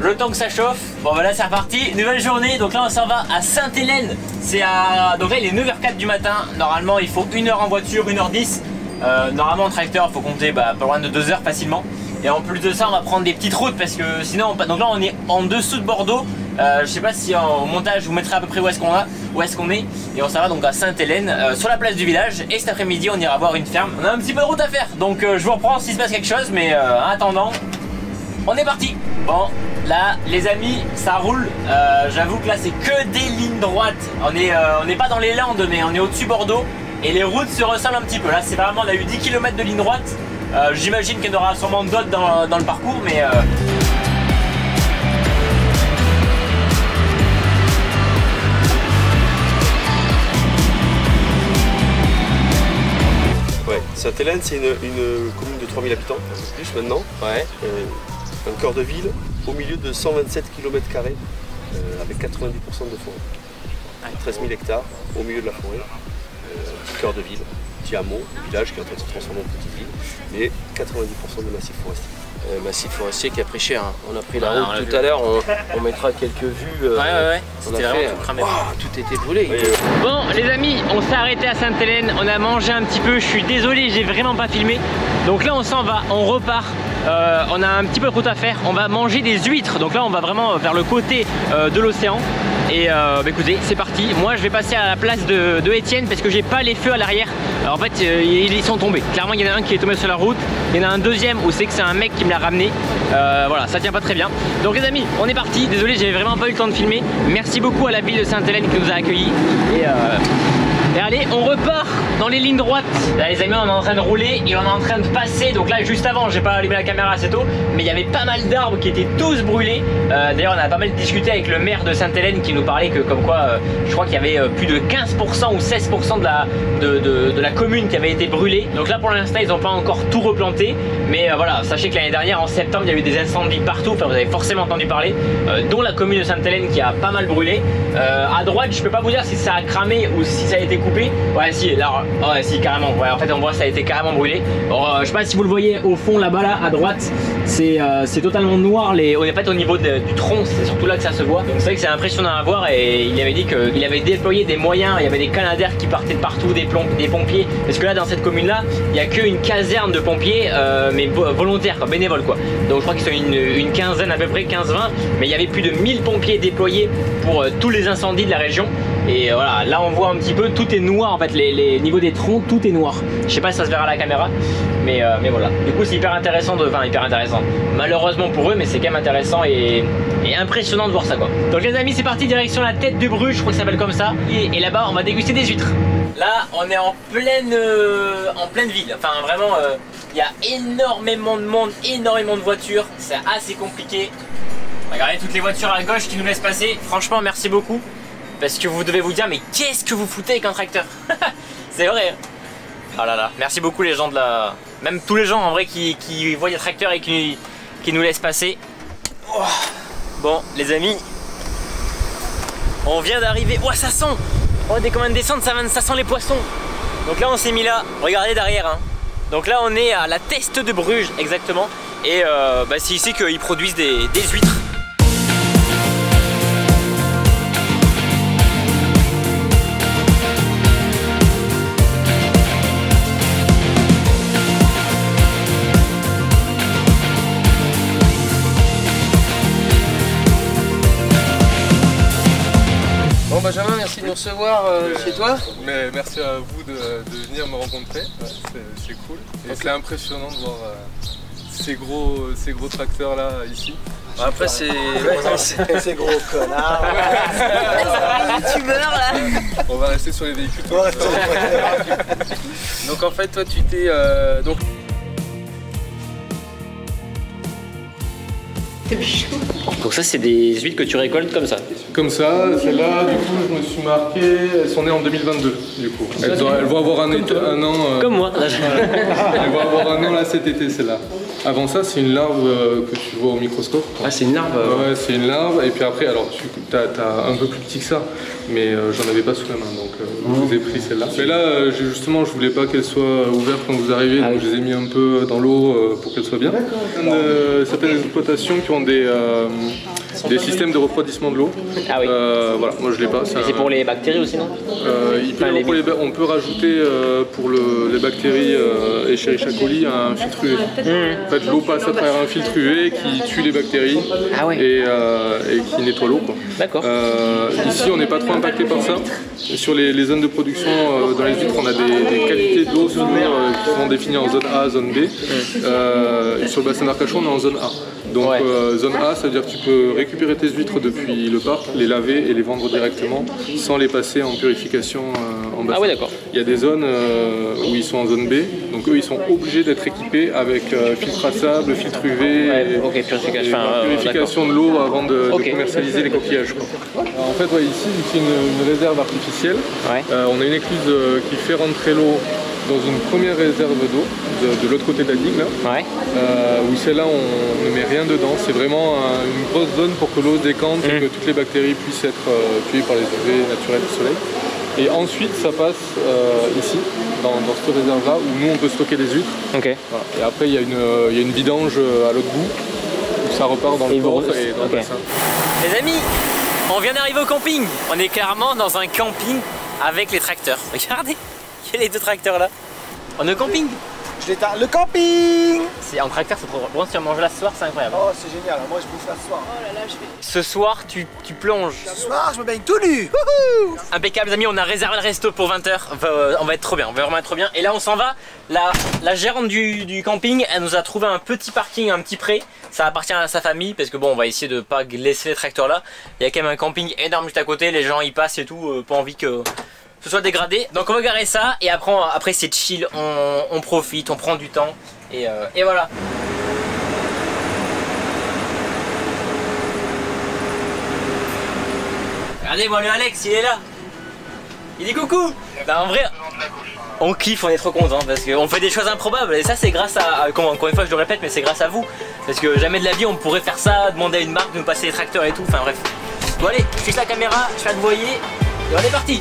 Le temps que ça chauffe. Bon voilà, c'est reparti, nouvelle journée. Donc là on s'en va à Sainte-Hélène. C'est à... Donc là il est neuf heures quatre du matin. Normalement il faut une heure en voiture, une heure dix. euh, Normalement en tracteur il faut compter bah, pas loin de deux heures facilement. Et en plus de ça on va prendre des petites routes parce que sinon on... Donc là on est en dessous de Bordeaux. euh, Je sais pas si en... au montage je vous mettrai à peu près où est-ce qu'on a, où est-ce qu'on est. Et on s'en va donc à Sainte-Hélène, euh, sur la place du village. Et cet après-midi on ira voir une ferme. On a un petit peu de route à faire. Donc euh, je vous reprends s'il se passe quelque chose. Mais euh, en attendant, on est parti. Bon là les amis ça roule, euh, j'avoue que là c'est que des lignes droites. On n'est euh, pas dans les Landes mais on est au-dessus Bordeaux. Et les routes se ressemblent un petit peu. Là c'est vraiment, on a eu dix kilomètres de ligne droite. euh, J'imagine qu'il y en aura sûrement d'autres dans, dans le parcours mais... Euh ouais, Sainte-Hélène c'est une, une commune de trois mille habitants, plus maintenant. Ouais. Euh... Un cœur de ville au milieu de cent vingt-sept kilomètres carrés euh, avec quatre-vingt-dix pour cent de forêt. treize mille hectares au milieu de la forêt. Euh, petit cœur de ville, petit hameau, village qui est en train de se transformer en petite ville. Et quatre-vingt-dix pour cent de massif forestier. Euh, massif forestier qui a pris cher. Hein. On a pris la route ah, tout vu. à l'heure, on, on mettra quelques vues. Euh, ouais, ouais, ouais. C'était vraiment tout cramé. Wow, tout était brûlé. Ouais, ouais. Bon, les amis, on s'est arrêté à Sainte-Hélène, on a mangé un petit peu. Je suis désolé, j'ai vraiment pas filmé. Donc là, on s'en va, on repart. Euh, on a un petit peu de route à faire, on va manger des huîtres, donc là on va vraiment vers le côté euh, de l'océan. Et euh, bah écoutez, c'est parti. Moi je vais passer à la place de, de Etienne parce que j'ai pas les feux à l'arrière. En fait euh, ils sont tombés. Clairement il y en a un qui est tombé sur la route, il y en a un deuxième où c'est que c'est un mec qui me l'a ramené. euh, Voilà, ça tient pas très bien. Donc les amis on est parti, désolé j'ai vraiment pas eu le temps de filmer. Merci beaucoup à la ville de Sainte-Hélène qui nous a accueillis. Et, euh... et allez on repart dans les lignes droites. Là les amis on est en train de rouler et on est en train de passer. Donc là juste avant j'ai pas allumé la caméra assez tôt, mais il y avait pas mal d'arbres qui étaient tous brûlés. euh, D'ailleurs on a pas mal discuté avec le maire de Sainte-Hélène qui nous parlait que comme quoi euh, je crois qu'il y avait euh, plus de quinze pour cent ou seize pour cent de la, de, de, de la commune qui avait été brûlée. Donc là pour l'instant ils n'ont pas encore tout replanté. Mais euh, voilà, sachez que l'année dernière en septembre il y a eu des incendies partout, enfin vous avez forcément entendu parler, euh, dont la commune de Sainte-Hélène qui a pas mal brûlé. euh, À droite je peux pas vous dire si ça a cramé ou si ça a été coupé. Ouais si, là, ouais, si carrément, ouais, en fait on voit ça a été carrément brûlé. Alors, euh, je sais pas si vous le voyez au fond là-bas là à droite, c'est euh, totalement noir, les... en fait au niveau de, du tronc c'est surtout là que ça se voit. Donc c'est vrai que c'est impressionnant à voir et il avait dit qu'il avait déployé des moyens, il y avait des canadaires qui partaient de partout, des, plombs, des pompiers, parce que là dans cette commune là il n'y a qu'une caserne de pompiers euh, mais volontaires, quoi, bénévoles quoi. Donc je crois qu'ils sont une, une quinzaine à peu près, quinze vingt, mais il y avait plus de mille pompiers déployés pour euh, tous les incendies de la région. Et voilà, là on voit un petit peu, tout est noir en fait, les, les niveaux des troncs, tout est noir. Je sais pas si ça se verra à la caméra, mais, euh, mais voilà. Du coup c'est hyper intéressant, de, enfin hyper intéressant, malheureusement pour eux, mais c'est quand même intéressant et, et impressionnant de voir ça quoi. Donc les amis c'est parti, direction la tête de Bruges, je crois que ça s'appelle comme ça. Et, et là-bas on va déguster des huîtres. Là on est en pleine, euh, en pleine ville, enfin vraiment il euh, y a énormément de monde, énormément de voitures, c'est assez compliqué. Regardez toutes les voitures à gauche qui nous laissent passer, franchement merci beaucoup. Parce que vous devez vous dire mais qu'est-ce que vous foutez avec un tracteur. C'est vrai. Oh là là, merci beaucoup les gens de la... Même tous les gens en vrai qui, qui voient des tracteurs et qui, qui nous laissent passer. Oh. Bon les amis, on vient d'arriver. Oh ça sent. Oh dès qu'on vient de descendre ça, ça sent les poissons. Donc là on s'est mis là, regardez derrière hein. Donc là on est à la Teste de Bruges exactement, et euh, bah, c'est ici qu'ils produisent des, des huîtres. Benjamin, merci de nous recevoir euh, mais, chez toi. Mais merci à vous de, de venir me rencontrer, c'est cool. Et okay. C'est impressionnant de voir euh, ces, gros, ces gros tracteurs là, ici. Bah après c'est... ces gros connards. Tu meurs là. On va rester sur les véhicules. Ouais, donc en fait toi tu t'es... Euh, donc... Donc ça c'est des huîtres que tu récoltes comme ça? Comme ça, celle-là du coup je me suis marqué, elles sont nées en deux mille vingt-deux du coup. Elles, elles, elles vont avoir un, comme état, un an... Euh, comme moi là, je... Elles vont avoir un an là cet été celle-là. Avant ça c'est une larve euh, que tu vois au microscope. Ah c'est une larve euh... Ouais c'est une larve, et puis après alors tu t'as, t'as un peu plus petit que ça, mais euh, j'en avais pas sous la main donc euh, mmh. je vous ai pris celle-là. Mais là euh, justement je voulais pas qu'elle soit ouverte quand vous arrivez, ah, donc oui. je les ai mis un peu dans l'eau euh, pour qu'elle soit bien. Euh, certaines exploitations qui ont des, euh, des systèmes de refroidissement de l'eau. Ah oui. Euh, voilà, moi je l'ai pas. C'est pour les bactéries aussi non euh, il peut enfin, les pour les ba... On peut rajouter euh, pour le, les bactéries euh, Escherichia coli un filtre U V. Mmh. En fait l'eau passe à travers un filtre U V qui tue les bactéries, ah ouais. et, euh, et qui nettoie l'eau. D'accord. Euh, ici on n'est pas trop impacté par ça. Et sur les, les zones de production euh, dans les huîtres on a des, des qualités d'eau sous mer euh, qui sont définies en zone A, zone B. Mmh. Euh, et sur le bassin d'Arcachon on est en zone A. Donc ouais. euh, zone A, ça veut dire que tu peux récupérer tes huîtres depuis le parc, les laver et les vendre directement sans les passer en purification euh, en bassin. Ah ouais d'accord. Il y a des zones euh, où ils sont en zone B, donc eux ils sont obligés d'être équipés avec euh, filtre à sable, filtre U V, ouais, et, okay, purification, et, enfin, euh, purification de l'eau avant de, okay. de commercialiser les coquillages. Quoi. Alors, en fait ouais, ici c'est une, une réserve artificielle, ouais. euh, on a une écluse euh, qui fait rentrer l'eau dans une première réserve d'eau de, de l'autre côté de la digue là, ouais. euh, où celle-là on ne met rien dedans, c'est vraiment un, une grosse zone pour que l'eau décante mmh. et que toutes les bactéries puissent être euh, tuées par les U V naturels du soleil. Et ensuite ça passe euh, ici, dans, dans cette réserve là où nous on peut stocker des huîtres. Okay. Voilà. Et après il y, euh, y a une vidange à l'autre bout, où ça repart dans et le port et dans okay. le bassin. Les amis, on vient d'arriver au camping. On est clairement dans un camping avec les tracteurs, regardez. Il y a les deux tracteurs là. On est au camping. Je l'éteins. Le camping. C'est en tracteur, c'est trop drôle. Bon, si on mange là ce soir, c'est incroyable. Oh, c'est génial. Moi, je bouffe là ce soir. Oh là là, je vais. Ce soir, tu, tu plonges. Ce soir, je me baigne tout nu. Wouhou. Impeccable, les amis. On a réservé le resto pour vingt heures. On va être trop bien. On va vraiment être trop bien. Et là, on s'en va. La, la gérante du, du camping, elle nous a trouvé un petit parking, un petit pré. Ça appartient à sa famille parce que bon, on va essayer de pas laisser les tracteurs là. Il y a quand même un camping énorme juste à côté. Les gens y passent et tout. Euh, pas envie que. Ce soit dégradé, donc on va garer ça et après, après c'est chill, on, on profite, on prend du temps et, euh, et voilà. Regardez moi le Alex, il est là, il dit coucou. Bah, en vrai on kiffe, on est trop content parce qu'on fait des choses improbables et ça c'est grâce à, encore une fois je le répète mais c'est grâce à vous parce que jamais de la vie on pourrait faire ça, demander à une marque de nous passer les tracteurs et tout, enfin bref. Bon allez, je fixe la caméra, je fais que vous voyez et on est parti.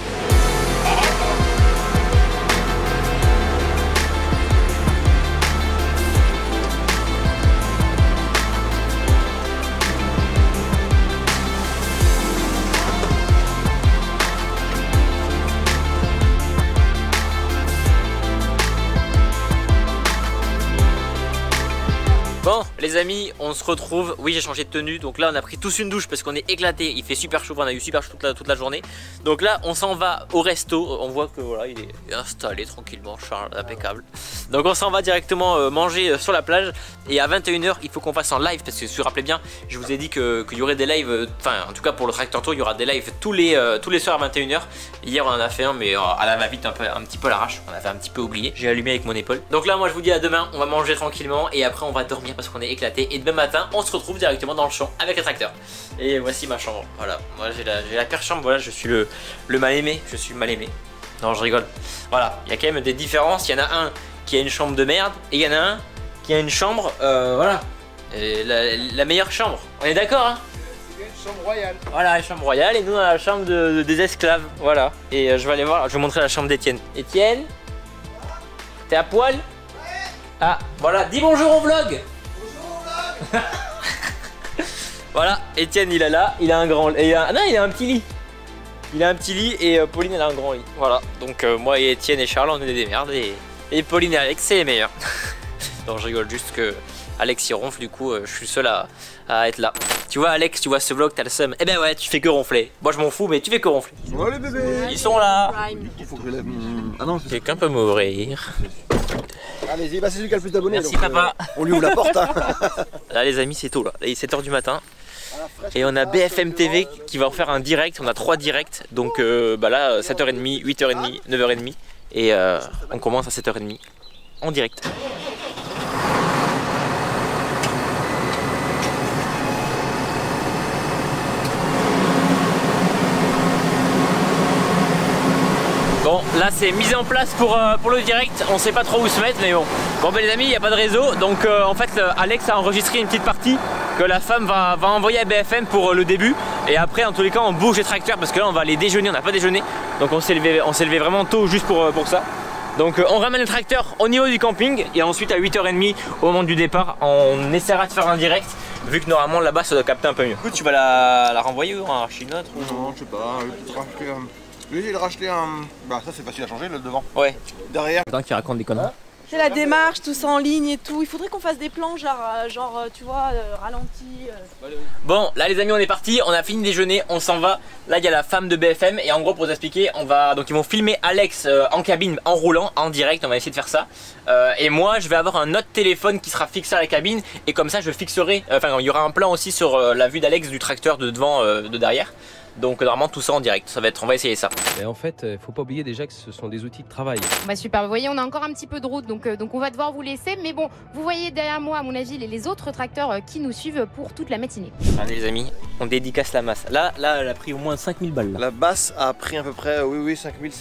Bon les amis, on se retrouve, oui j'ai changé de tenue, donc là on a pris tous une douche parce qu'on est éclaté, il fait super chaud, on a eu super chaud toute la, toute la journée. Donc là on s'en va au resto, on voit que voilà il est installé tranquillement, Charles, impeccable. Donc on s'en va directement manger sur la plage et à vingt et une heures il faut qu'on fasse en live parce que si vous vous rappelez bien, je vous ai dit qu'il y aurait des lives, enfin en tout cas pour le Tracteur Tour il y aura des lives tous les, euh, tous les soirs à vingt et une heures. Hier on en a fait un mais euh, à la va-vite, un, un petit peu à l'arrache, on avait un petit peu oublié, j'ai allumé avec mon épaule. Donc là moi je vous dis à demain, on va manger tranquillement et après on va dormir parce qu'on est éclaté et demain matin on se retrouve directement dans le champ avec le tracteur. Et voici ma chambre, voilà, moi j'ai la, la pire chambre, voilà je suis le, le mal aimé, je suis mal aimé, non je rigole, voilà, il y a quand même des différences, il y en a un qui a une chambre de merde et il y en a un qui a une chambre, euh, voilà, et la, la meilleure chambre, on est d'accord hein? Chambre royale. Voilà la chambre royale et nous on a la chambre de, de, des esclaves, voilà, et euh, je vais aller voir, je vais vous montrer la chambre d'Etienne. Etienne, t'es à poil? Ouais. Ah, voilà, dis bonjour au vlog. Bonjour au vlog. Voilà, Etienne il est là, il a un grand... Et un... Non, il a un petit lit. Il a un petit lit et euh, Pauline elle a un grand lit. Voilà, donc euh, moi et Etienne et Charles on est des merdes et, et Pauline et Alex c'est les meilleurs. Non, je rigole, juste que Alex il ronfle, du coup euh, je suis seul à, à être là. Tu vois Alex, tu vois ce vlog, t'as le seum. Eh ben ouais, tu fais que ronfler. Moi je m'en fous, mais tu fais que ronfler. Oh les bébés, ils sont là. Ah non, quelqu'un peut m'ouvrir? Allez-y, bah c'est celui qui a le plus d'abonnés. Merci donc, papa. Euh, on lui ouvre la porte. Hein. Là les amis, c'est tôt là, il est sept heures du matin. Et on a B F M T V qui va en faire un direct, on a trois directs, donc euh, bah là sept heures trente, huit heures trente, neuf heures trente et euh, on commence à sept heures trente en direct. Bon, là c'est mis en place pour, euh, pour le direct, on sait pas trop où se mettre mais bon. Bon ben les amis, il n'y a pas de réseau, donc euh, en fait euh, Alex a enregistré une petite partie que la femme va, va envoyer à B F M pour euh, le début. Et après en tous les cas on bouge les tracteurs parce que là on va aller déjeuner, on n'a pas déjeuné. Donc on s'est levé, on s'est levé vraiment tôt juste pour, euh, pour ça. Donc euh, on ramène le tracteur au niveau du camping et ensuite à huit heures trente au moment du départ on essaiera de faire un direct. Vu que normalement là-bas ça doit capter un peu mieux. Du coup tu vas la, la renvoyer ou un archinote ou... Non je sais pas, le tracteur... Lui j'ai racheté un... Bah ça c'est facile à changer, le devant. Ouais. Derrière. Putain qui raconte des conneries. C'est la démarche, tout ça en ligne et tout. Il faudrait qu'on fasse des plans genre, genre tu vois, euh, ralenti. Euh. Bon là les amis on est parti, on a fini de déjeuner, on s'en va. Là il y a la femme de B F M et en gros pour vous expliquer, on va... Donc ils vont filmer Alex euh, en cabine, en roulant, en direct, on va essayer de faire ça. Euh, et moi je vais avoir un autre téléphone qui sera fixé à la cabine et comme ça je fixerai... Enfin euh, il y aura un plan aussi sur euh, la vue d'Alex du tracteur de devant, euh, de derrière. Donc normalement tout ça en direct, ça va être, on va essayer ça. Et en fait, faut pas oublier déjà que ce sont des outils de travail. Bah super, vous voyez on a encore un petit peu de route, donc, euh, donc on va devoir vous laisser. Mais bon, vous voyez derrière moi à mon avis les, les autres tracteurs euh, qui nous suivent pour toute la matinée. Allez les amis, on dédicace la masse. Là, là elle a pris au moins cinq mille balles là. La basse a pris à peu près, oui oui, cinq mille,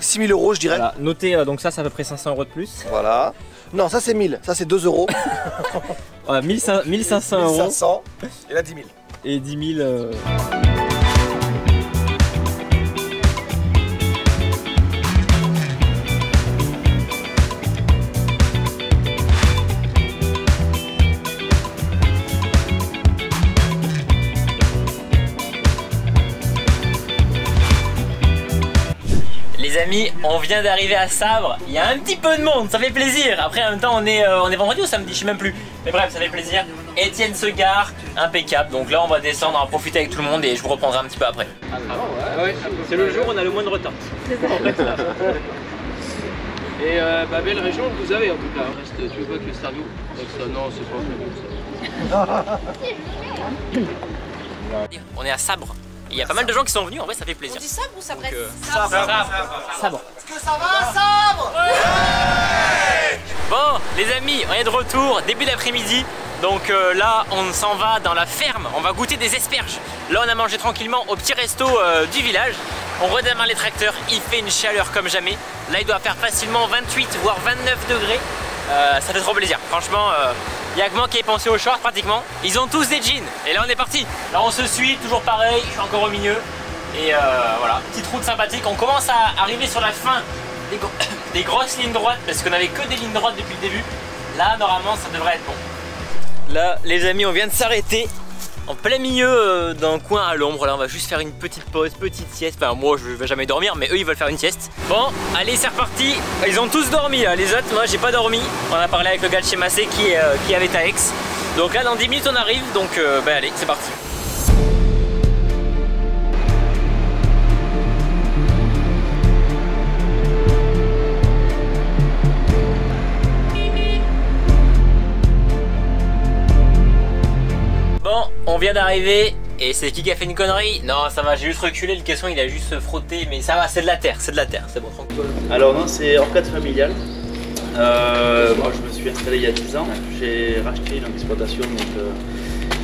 six mille euros je dirais. Voilà, notez euh, donc ça c'est à peu près cinq cents euros de plus. Voilà, non ça c'est mille, ça c'est deux euros. On a mille cinq cents euros. mille cinq cents et là dix mille. Et dix mille... Euh... Les amis, on vient d'arriver à Sabre, il y a un petit peu de monde, ça fait plaisir. Après en même temps on est, euh, on est vendredi ou samedi, je sais même plus. Mais bref, ça fait plaisir. Etienne se gare, impeccable. Donc là on va descendre, en profiter avec tout le monde et je vous reprendrai un petit peu après. Ah, ouais, ouais, c'est le jour où on a le moins de retard. En fait, là. Et euh, bah, belle région que vous avez en tout cas. Reste, tu veux pas que le Stervio. Non, c'est pas un peu. On est à Sabre. Il y a pas mal de gens qui sont venus, en vrai ça fait plaisir. On dit sabre ou sabre? Sabre, sabre. Est-ce que ça va sabre? Ouais. Bon les amis, on est de retour, début d'après-midi. Donc euh, là on s'en va dans la ferme, on va goûter des asperges. Là on a mangé tranquillement au petit resto euh, du village. On redémarre les tracteurs, il fait une chaleur comme jamais. Là il doit faire facilement vingt-huit voire vingt-neuf degrés. Euh, ça fait trop plaisir, franchement euh, il n'y a que moi qui ai pensé aux shorts pratiquement. Ils ont tous des jeans et là on est parti. Là on se suit, toujours pareil, je suis encore au milieu. Et euh, voilà, petite route sympathique. On commence à arriver sur la fin des, gros, des grosses lignes droites parce qu'on n'avait que des lignes droites depuis le début. Là normalement ça devrait être bon. Là les amis on vient de s'arrêter en plein milieu euh, d'un coin à l'ombre. Là on va juste faire une petite pause, petite sieste. Enfin moi je vais jamais dormir mais eux ils veulent faire une sieste. Bon allez c'est reparti. Ils ont tous dormi là. Les autres, moi j'ai pas dormi. On a parlé avec le gars de chez Massey qui, euh, qui avait à Aix. Donc là dans dix minutes on arrive. Donc euh, bah, allez c'est parti. On vient d'arriver et c'est qui qui a fait une connerie? Non ça va, j'ai juste reculé, le caisson il a juste frotté mais ça va, c'est de la terre, c'est de la terre, c'est bon tranquille. Alors non c'est hors cadre familial, euh, moi je me suis installé il y a dix ans, j'ai racheté une exploitation donc euh,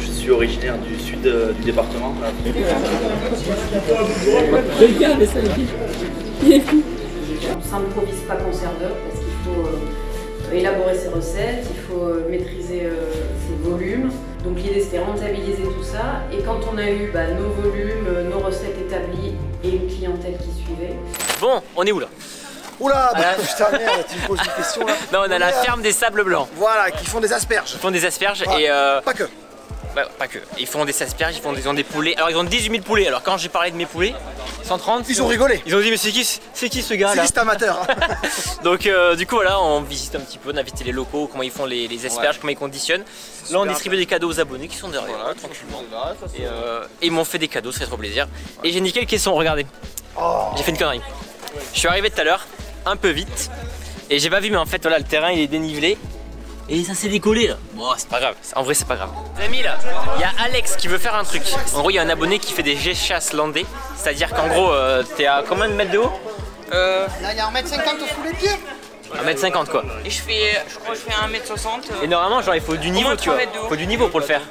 je suis originaire du sud euh, du département. Regarde ça, il est fou. On s'improvise pas conserveur parce qu'il faut euh, élaborer ses recettes, il faut euh, maîtriser euh, ses volumes. Donc l'idée c'était rentabiliser tout ça et quand on a eu bah, nos volumes, nos recettes établies et une clientèle qui suivait. Bon, on est où là? Oula, bah, putain merde, tu me poses une question là. Non, on a la ferme des sables blancs. Voilà, qui font des asperges. Ils font des asperges voilà. et... Euh... Pas que. Bah, pas que. Ils font des asperges, ils font des, ils ont des poulets. Alors ils ont dix-huit mille poulets. Alors quand j'ai parlé de mes poulets, cent trente. Ils ont rigolé. Ils ont dit mais c'est qui, c'est qui ce gars là? C'est qui amateur? Donc euh, du coup voilà, on visite un petit peu, on a visité les locaux, comment ils font les, les asperges, ouais. comment ils conditionnent. Là on distribue des cadeaux aux abonnés qui sont derrière, voilà, tranquillement. Là, ça, et euh, ils m'ont fait des cadeaux, ça fait trop plaisir. Ouais. Et j'ai niqué le caisson, regardez. Oh. J'ai fait une connerie. Je suis arrivé tout à l'heure, un peu vite, et j'ai pas vu mais en fait voilà le terrain il est dénivelé. Et ça s'est décollé là. Bon, c'est pas grave, en vrai c'est pas grave. Les amis là, il y a Alex qui veut faire un truc. En gros il y a un abonné qui fait des jets chasse landais. C'est à dire qu'en gros euh, t'es à combien de mètres de haut euh... Là il y a un mètre cinquante sous les pieds. un mètre cinquante quoi. Et je fais, je crois que je fais un mètre soixante. Et normalement genre il faut du niveau tu vois. Il faut du niveau pour le faire.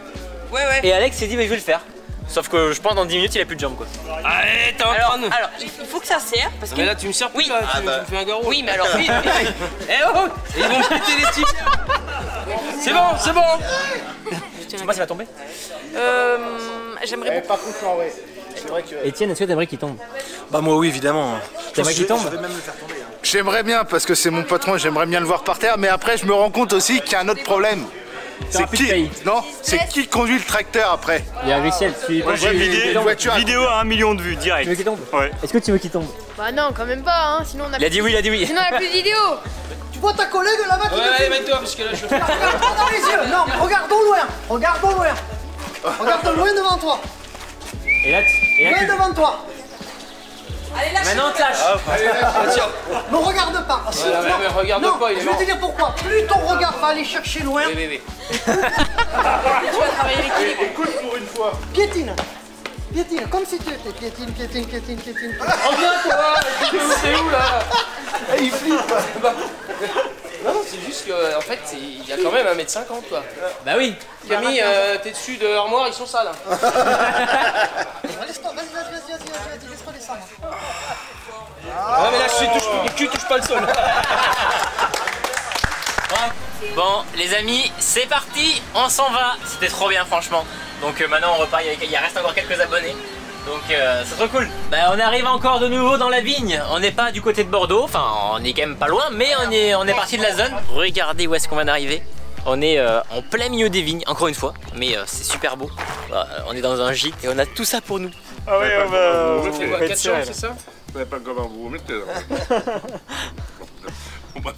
Ouais ouais. Et Alex s'est dit mais je vais le faire. Sauf que je pense dans dix minutes il a plus de jambes quoi. Allez, t'es en train de... Alors, il faut que ça serre parce que... Mais là tu me sers pour oui. ça, ah, tu, bah... tu me fais un garrot. Oui mais alors... oui, oui. Eh oh, ils vont me péter les types. C'est bon, c'est bon. Tu vois ça va tomber. Euh... J'aimerais ouais, pas... Ouais. Que... Etienne, est-ce que t'aimerais qu'il tombe? Bah moi oui évidemment. T'aimerais qu'il tombe? Je vais même le faire tomber. Hein. J'aimerais bien parce que c'est mon patron, j'aimerais bien le voir par terre. Mais après je me rends compte aussi qu'il y a un autre problème. C'est qui, non, c'est qui conduit le tracteur après? Il y a Agriciel, tu ouais, j'ai vidéo, vidéo à un million de vues direct. Tu veux qu'il tombe? Ouais. Est-ce que tu veux qu'il tombe? Bah non, quand même pas, hein. Sinon on a. Il a dit oui, il a dit oui. Sinon on a plus de vidéo. Tu vois ta collègue là-bas? Ouais, qui allez, mets-toi parce que là je. Regarde pas dans les yeux. Non, regardons loin. Regardons loin. Regarde loin devant toi. Et là, tu... loin devant toi. Allez, lâche. Maintenant, te lâche. Ah, allez, lâche. Ne regarde pas. Voilà, non, mais regarde non, pas, il est mort. Je vais te dire pourquoi. Plus ton regard va aller chercher loin. Oui, oui, oui. Tu vas travailler l'équilibre. Écoute pour une fois. Piétine. Piétine, comme si tu étais. Piétine, piétine, piétine, piétine. Reviens, toi. C'est où, là? Il flippe. Non, non, c'est juste qu'en en fait, il y a quand même un mètre cinquante, quoi. Bah oui. Camille, euh, t'es dessus de l'armoire, ils sont sales. Laisse-toi, vas-y, vas-y, vas-y, vas-y, laisse-toi descendre. Ah, ouais, mais là, je touche, tu touches pas le sol. Bon, les amis, c'est parti, on s'en va. C'était trop bien, franchement. Donc euh, maintenant, on repart, il reste encore quelques abonnés. Donc euh, c'est trop cool. Bah, on arrive encore de nouveau dans la vigne. On n'est pas du côté de Bordeaux, enfin on est quand même pas loin, mais on est, on est parti de la zone. Regardez où est-ce qu'on vient d'arriver. On est euh, en plein milieu des vignes, encore une fois, mais euh, c'est super beau. Bah, on est dans un gîte et on a tout ça pour nous. Ah oui, on va... quatre chambres, c'est ça? Vous n'avez pas comment vous remettez là.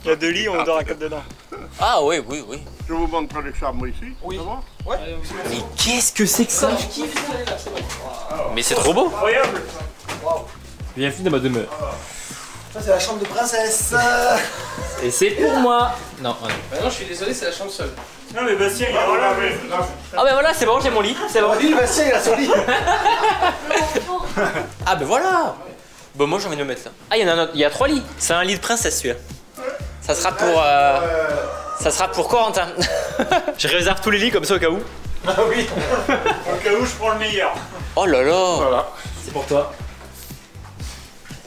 Il y a deux lits, on dort à quatre dedans. Ah oui, oui, oui. Je vous montre les chambres ici. Oui. Ouais. Mais qu'est-ce que c'est que ça? Je kiffe. Mais c'est trop beau. Incroyable. Bienvenue dans ma demeure. Ça c'est la chambre de princesse. Et c'est pour moi. Non, non. Bah non, je suis désolé, c'est la chambre seule. Non mais Bastien, il a... Voilà, mais... Ah ben voilà, c'est bon, j'ai mon lit. C'est bon. Lui, Bastien, il a son lit. Ah ben voilà. Bon, moi j'ai envie de me mettre là. Ah, il y en a un autre. Il y a trois lits. C'est un lit de princesse celui-là. Ça sera pour... Euh... Ça sera pour Corentin. Je réserve tous les lits comme ça au cas où. Ah oui. Au cas où je prends le meilleur. Oh là là. Voilà. C'est pour toi.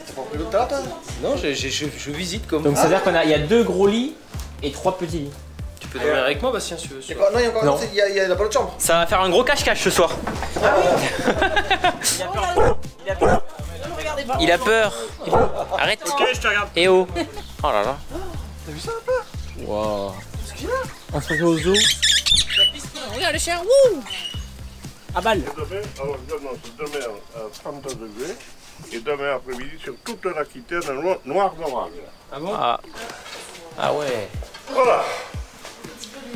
T'as pas pris l'autre là toi? Non, je, je, je, je visite comme... Donc ah. c'est-à-dire qu'il a, y a deux gros lits et trois petits lits. Tu peux dormir avec moi Bastien si tu veux. Il pas, non, il y a encore il y a, il y a, il y a pas l'autre chambre. Ça va faire un gros cache-cache ce soir. Ah oui. Il a peur. Il a peur. Il a peur. Arrête. Ok, je te regarde. Eh oh. Oh là là. T'as vu ça un peu? Wow. Qu'est-ce qu'il a? On se fait au zoo. Regarde le chien, wouh! À balle. Demain à trente degrés et demain après-midi sur toute l'Aquitaine noir d'orage. Ah bon? Ah. Ah ouais. Voilà.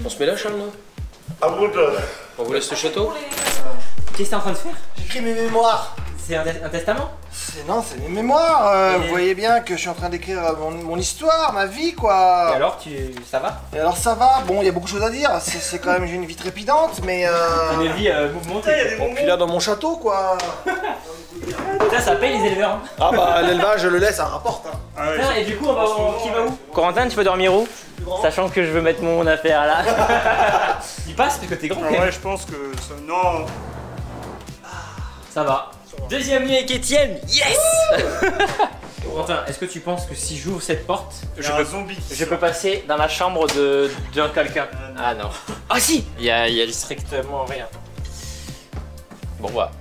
On se met là, Charles? À vous deux. On vous laisse le château? Qu'est-ce que t'es en train de faire? J'écris mes mémoires. C'est un, un testament? Non, c'est mes mémoires. Euh, vous voyez bien que je suis en train d'écrire mon, mon histoire, ma vie, quoi. Et alors, tu, ça va? Et alors, ça va. Bon, il y a beaucoup de choses à dire. C'est quand même une vie trépidante, mais. Euh... Une vie euh, mouvementée. Et puis là, dans mon château, quoi. Ça, ça paye les éleveurs. Hein. Ah bah, l'élevage, je le laisse, ça rapporte. Hein. Ah, oui. Putain, et du coup, on va voir qui va où? Corentin, tu peux dormir où? Sachant que je veux mettre mon affaire là. Il passe parce que t'es grand. Ah, ouais, je pense que ça... non. Ça va. Deuxième nuit avec Etienne, yes. Corentin, est-ce que tu penses que si j'ouvre cette porte, je peux, je peux passer dans la chambre de, de quelqu'un? Ah non. Ah si, il y a, y a strictement rien. Bon voilà.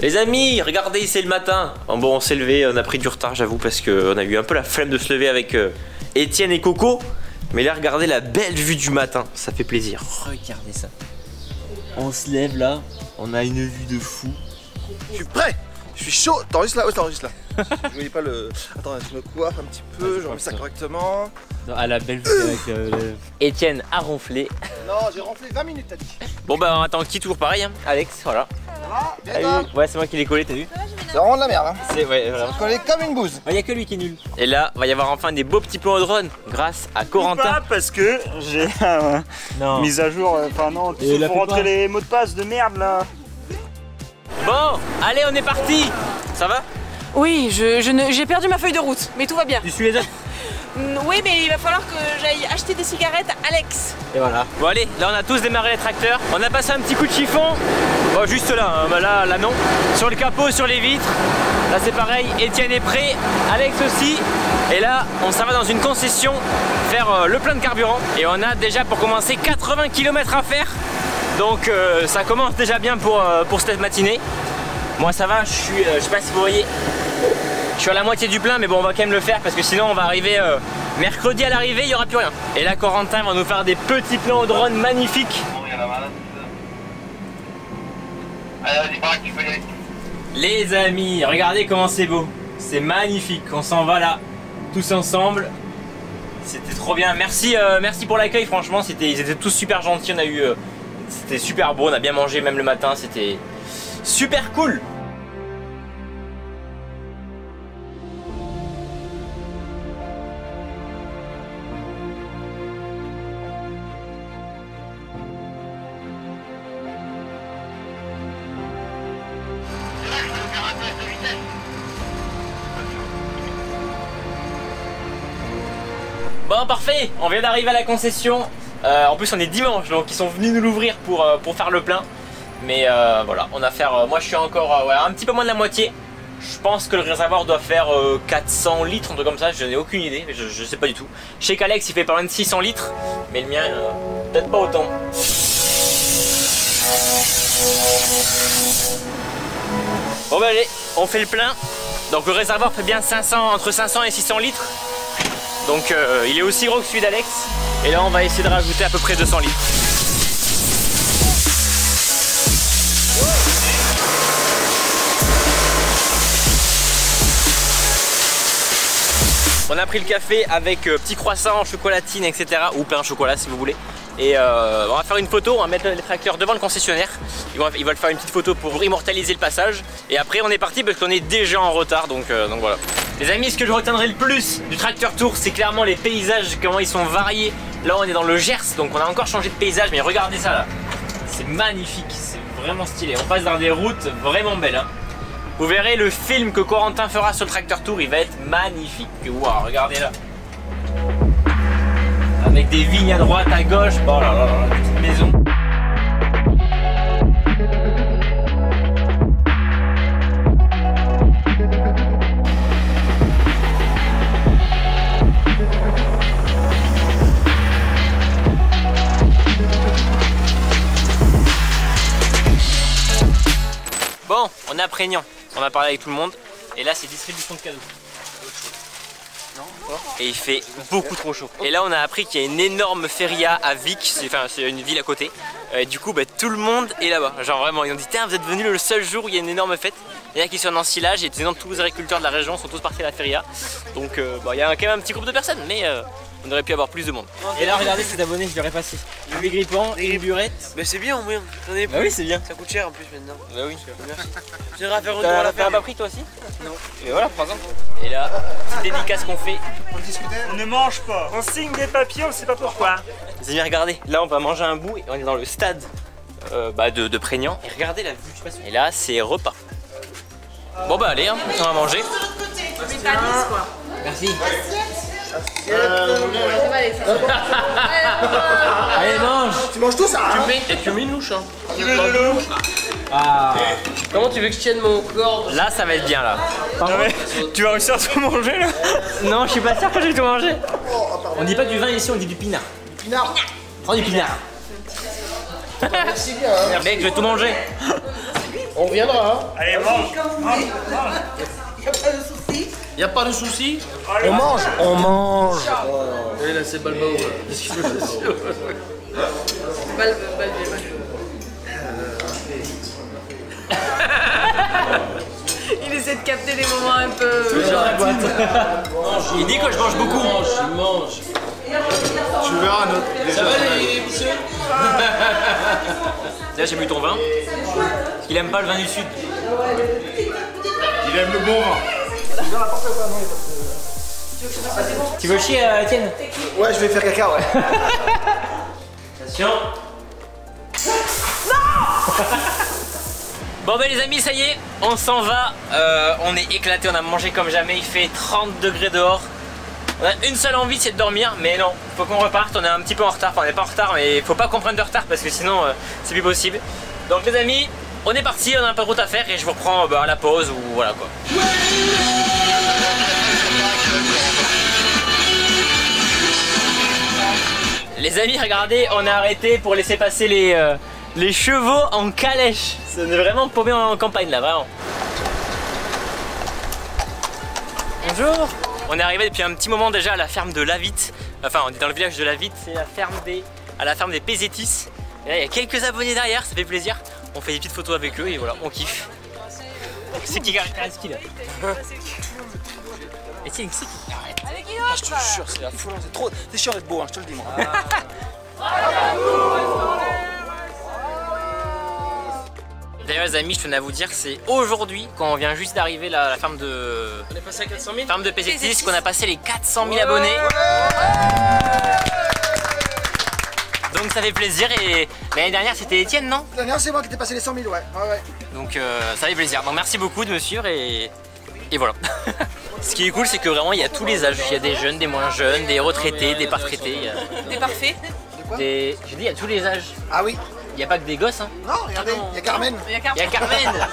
Les amis, regardez, c'est le matin. Bon, on s'est levé, on a pris du retard, j'avoue, parce qu'on a eu un peu la flemme de se lever avec euh, Etienne et Coco. Mais là, regardez la belle vue du matin, ça fait plaisir. Regardez ça. On se lève là, on a une vue de fou. Je suis prêt, je suis chaud. T'enregistres là? Ouais, t'enregistres là. Je voyais pas le... Attends, je me coiffe un petit peu, je remets ça correctement. Non, à la belle vue avec... Euh, le... Etienne a ronflé. Non, j'ai ronflé vingt minutes, t'as dit. Bon bah, attends, qui toujours pareil, hein. Alex, voilà. Ah, ah, ouais, c'est moi qui l'ai collé, t'as vu? C'est vraiment de la merde, hein. C'est ouais, vraiment. Je collais comme une bouse. Il n'y a que lui qui est nul. Et là, va y avoir enfin des beaux petits plans au drone grâce à Corentin. Pas parce que j'ai euh, mise à jour. Enfin euh, non, il faut rentrer les mots de passe de merde là. Bon, allez, on est parti. Ça va? Oui, je, je ne, j'ai perdu ma feuille de route, mais tout va bien. Tu suis les autres? Oui, mais il va falloir que j'aille acheter des cigarettes à Alex. Et voilà. Bon allez, là on a tous démarré les tracteurs. On a passé un petit coup de chiffon. Bon juste là, hein. Bah, là, là non. Sur le capot, sur les vitres. Là c'est pareil, Etienne est prêt, Alex aussi. Et là, on s'en va dans une concession faire euh, le plein de carburant. Et on a déjà pour commencer quatre-vingts kilomètres à faire. Donc euh, ça commence déjà bien pour, euh, pour cette matinée. Moi ça va, je suis, euh, je sais pas si vous voyez. Je suis à la moitié du plein, mais bon, on va quand même le faire parce que sinon on va arriver euh, mercredi à l'arrivée, il n'y aura plus rien. Et là, Corentin va nous faire des petits plans au drone magnifiques. Les amis, regardez comment c'est beau. C'est magnifique, on s'en va là, tous ensemble. C'était trop bien. Merci, euh, merci pour l'accueil, franchement, c'était, ils étaient tous super gentils. On a eu, euh, c'était super beau, on a bien mangé même le matin, c'était super cool. Bon, parfait, on vient d'arriver à la concession, euh, en plus on est dimanche donc ils sont venus nous l'ouvrir pour, euh, pour faire le plein. Mais euh, voilà, on a faire, euh, moi je suis encore euh, ouais, un petit peu moins de la moitié. Je pense que le réservoir doit faire euh, quatre cents litres, un truc comme ça, je n'ai aucune idée, je, je sais pas du tout. Je sais qu'Alex il fait pas loin de six cents litres, mais le mien euh, peut-être pas autant. Bon bah allez, on fait le plein. Donc le réservoir fait bien cinq cents, entre cinq cents et six cents litres. Donc euh, il est aussi gros que celui d'Alex. Et là on va essayer de rajouter à peu près deux cents litres. On a pris le café avec euh, petit croissant, chocolatine, et cetera. Ou pain au chocolat si vous voulez. Et euh, on va faire une photo, on va mettre les tracteurs devant le concessionnaire. Ils, vont, ils veulent faire une petite photo pour immortaliser le passage. Et après on est parti parce qu'on est déjà en retard, donc, euh, donc voilà. Les amis, ce que je retiendrai le plus du Tracteur Tour, c'est clairement les paysages, comment ils sont variés. Là on est dans le Gers, donc on a encore changé de paysage, mais regardez ça là. C'est magnifique, c'est vraiment stylé. On passe dans des routes vraiment belles, hein. Vous verrez le film que Corentin fera sur le Tracteur Tour, il va être magnifique. Waouh, regardez là. Avec des vignes à droite, à gauche, bon là là là, des petites maisons. Bon, on est à Prégnant, on a parlé avec tout le monde, et là c'est distribution de cadeaux. Et il fait beaucoup trop chaud. Et là on a appris qu'il y a une énorme feria à Vic, c'est enfin, une ville à côté. Et du coup bah, tout le monde est là-bas. Genre vraiment, ils ont dit tiens, vous êtes venus le seul jour où il y a une énorme fête. Il y en a qui sont en ensilage et tous les agriculteurs de la région sont tous partis à la feria. Donc euh, bah, il y a quand même un petit groupe de personnes, mais euh, on aurait pu avoir plus de monde. Et là regardez cet abonné, je l'aurais passé. Les grippants, les burettes. Mais c'est bien au moins, j'en ai plus. Bah oui, c'est bien. Ça coûte cher en plus maintenant. Bah oui, merci. J'irai à faire retour à la feria. T'as pas pris toi aussi? Non. Et voilà, par exemple. Et là, petite dédicace qu'on fait. On ne mange pas, on signe des papiers, on ne sait pas pourquoi. Les amis, regardez, là on va manger un bout et on est dans le stade euh, bah de, de Prégnant. Et regardez la vue, je sais pas si... Et là c'est repas. Bon bah allez, hein, on va manger. Merci. Allez, mange. Tu manges tout ça? Tu mets une louche, hein. Tu mets une louche. Ah. Comment tu veux que je tienne mon corps? Là ça va être bien là. Pardon, tu vas réussir à tout manger là? Non, je suis pas sûr que j'ai tout mangé. On dit pas du vin ici, on dit du pinard. Du pinard. Prends du pinard. Merci bien. Mec, je vais tout manger. On reviendra. Allez, mange. Il n'y a pas de souci. Il n'y a pas de souci. On mange. On mange. Allez, là, c'est Balbao. C'est Balbao. Il essaie de capter des moments un peu... Il dit que je mange beaucoup. Je mange. Tu verras notre... Ça va les messieurs? Là j'ai bu ton vin. Il aime pas le vin du sud. Il aime le bon vin. Tu veux chier Etienne? Ouais, je vais faire caca, ouais. Attention. Non. Bon ben les amis, ça y est, on s'en va, euh, on est éclaté, on a mangé comme jamais, il fait trente degrés dehors. On a une seule envie, c'est de dormir, mais non, faut qu'on reparte, on est un petit peu en retard, enfin on n'est pas en retard, mais faut pas qu'on prenne de retard parce que sinon euh, c'est plus possible. Donc les amis, on est parti, on a un peu de route à faire et je vous reprends bah, à la pause ou voilà quoi. Les amis, regardez, on a arrêté pour laisser passer les... Euh, les chevaux en calèche, c'est vraiment paumé en campagne là, vraiment. Bonjour. On est arrivé depuis un petit moment déjà à la ferme de Lavitte. Enfin, on est dans le village de Lavitte, c'est la ferme des, à la ferme des Pézétis. Et là, il y a quelques abonnés derrière, ça fait plaisir. On fait des petites photos avec eux et voilà, on kiffe. C'est qui caractérise qui là? Et c'est qui qui arrête? Ah, je te jure, c'est la foule, c'est trop, c'est chiant d'être beau, hein, je te le dis moi. D'ailleurs les amis, je tenais à vous dire, c'est aujourd'hui, quand on vient juste d'arriver à la, la ferme de... On est passé à quatre cent mille ferme de P Z six, qu'on a passé les quatre cent mille ouais abonnés. Ouais. Donc ça fait plaisir et l'année dernière c'était Etienne, non? L'année dernière c'est moi qui t'ai passé les cent mille, ouais. ouais, ouais. Donc euh, ça fait plaisir. Donc merci beaucoup de me suivre et, et voilà. Ce qui est cool, c'est que vraiment il y a tous les âges. Il y a des jeunes, des moins jeunes, des retraités, des pas retraités. A... Des parfaits. Des... Je dis, il y a tous les âges. Ah oui. Il n'y a pas que des gosses, hein? Non, regardez, il y a Carmen. Il y a Carmen. Mais moi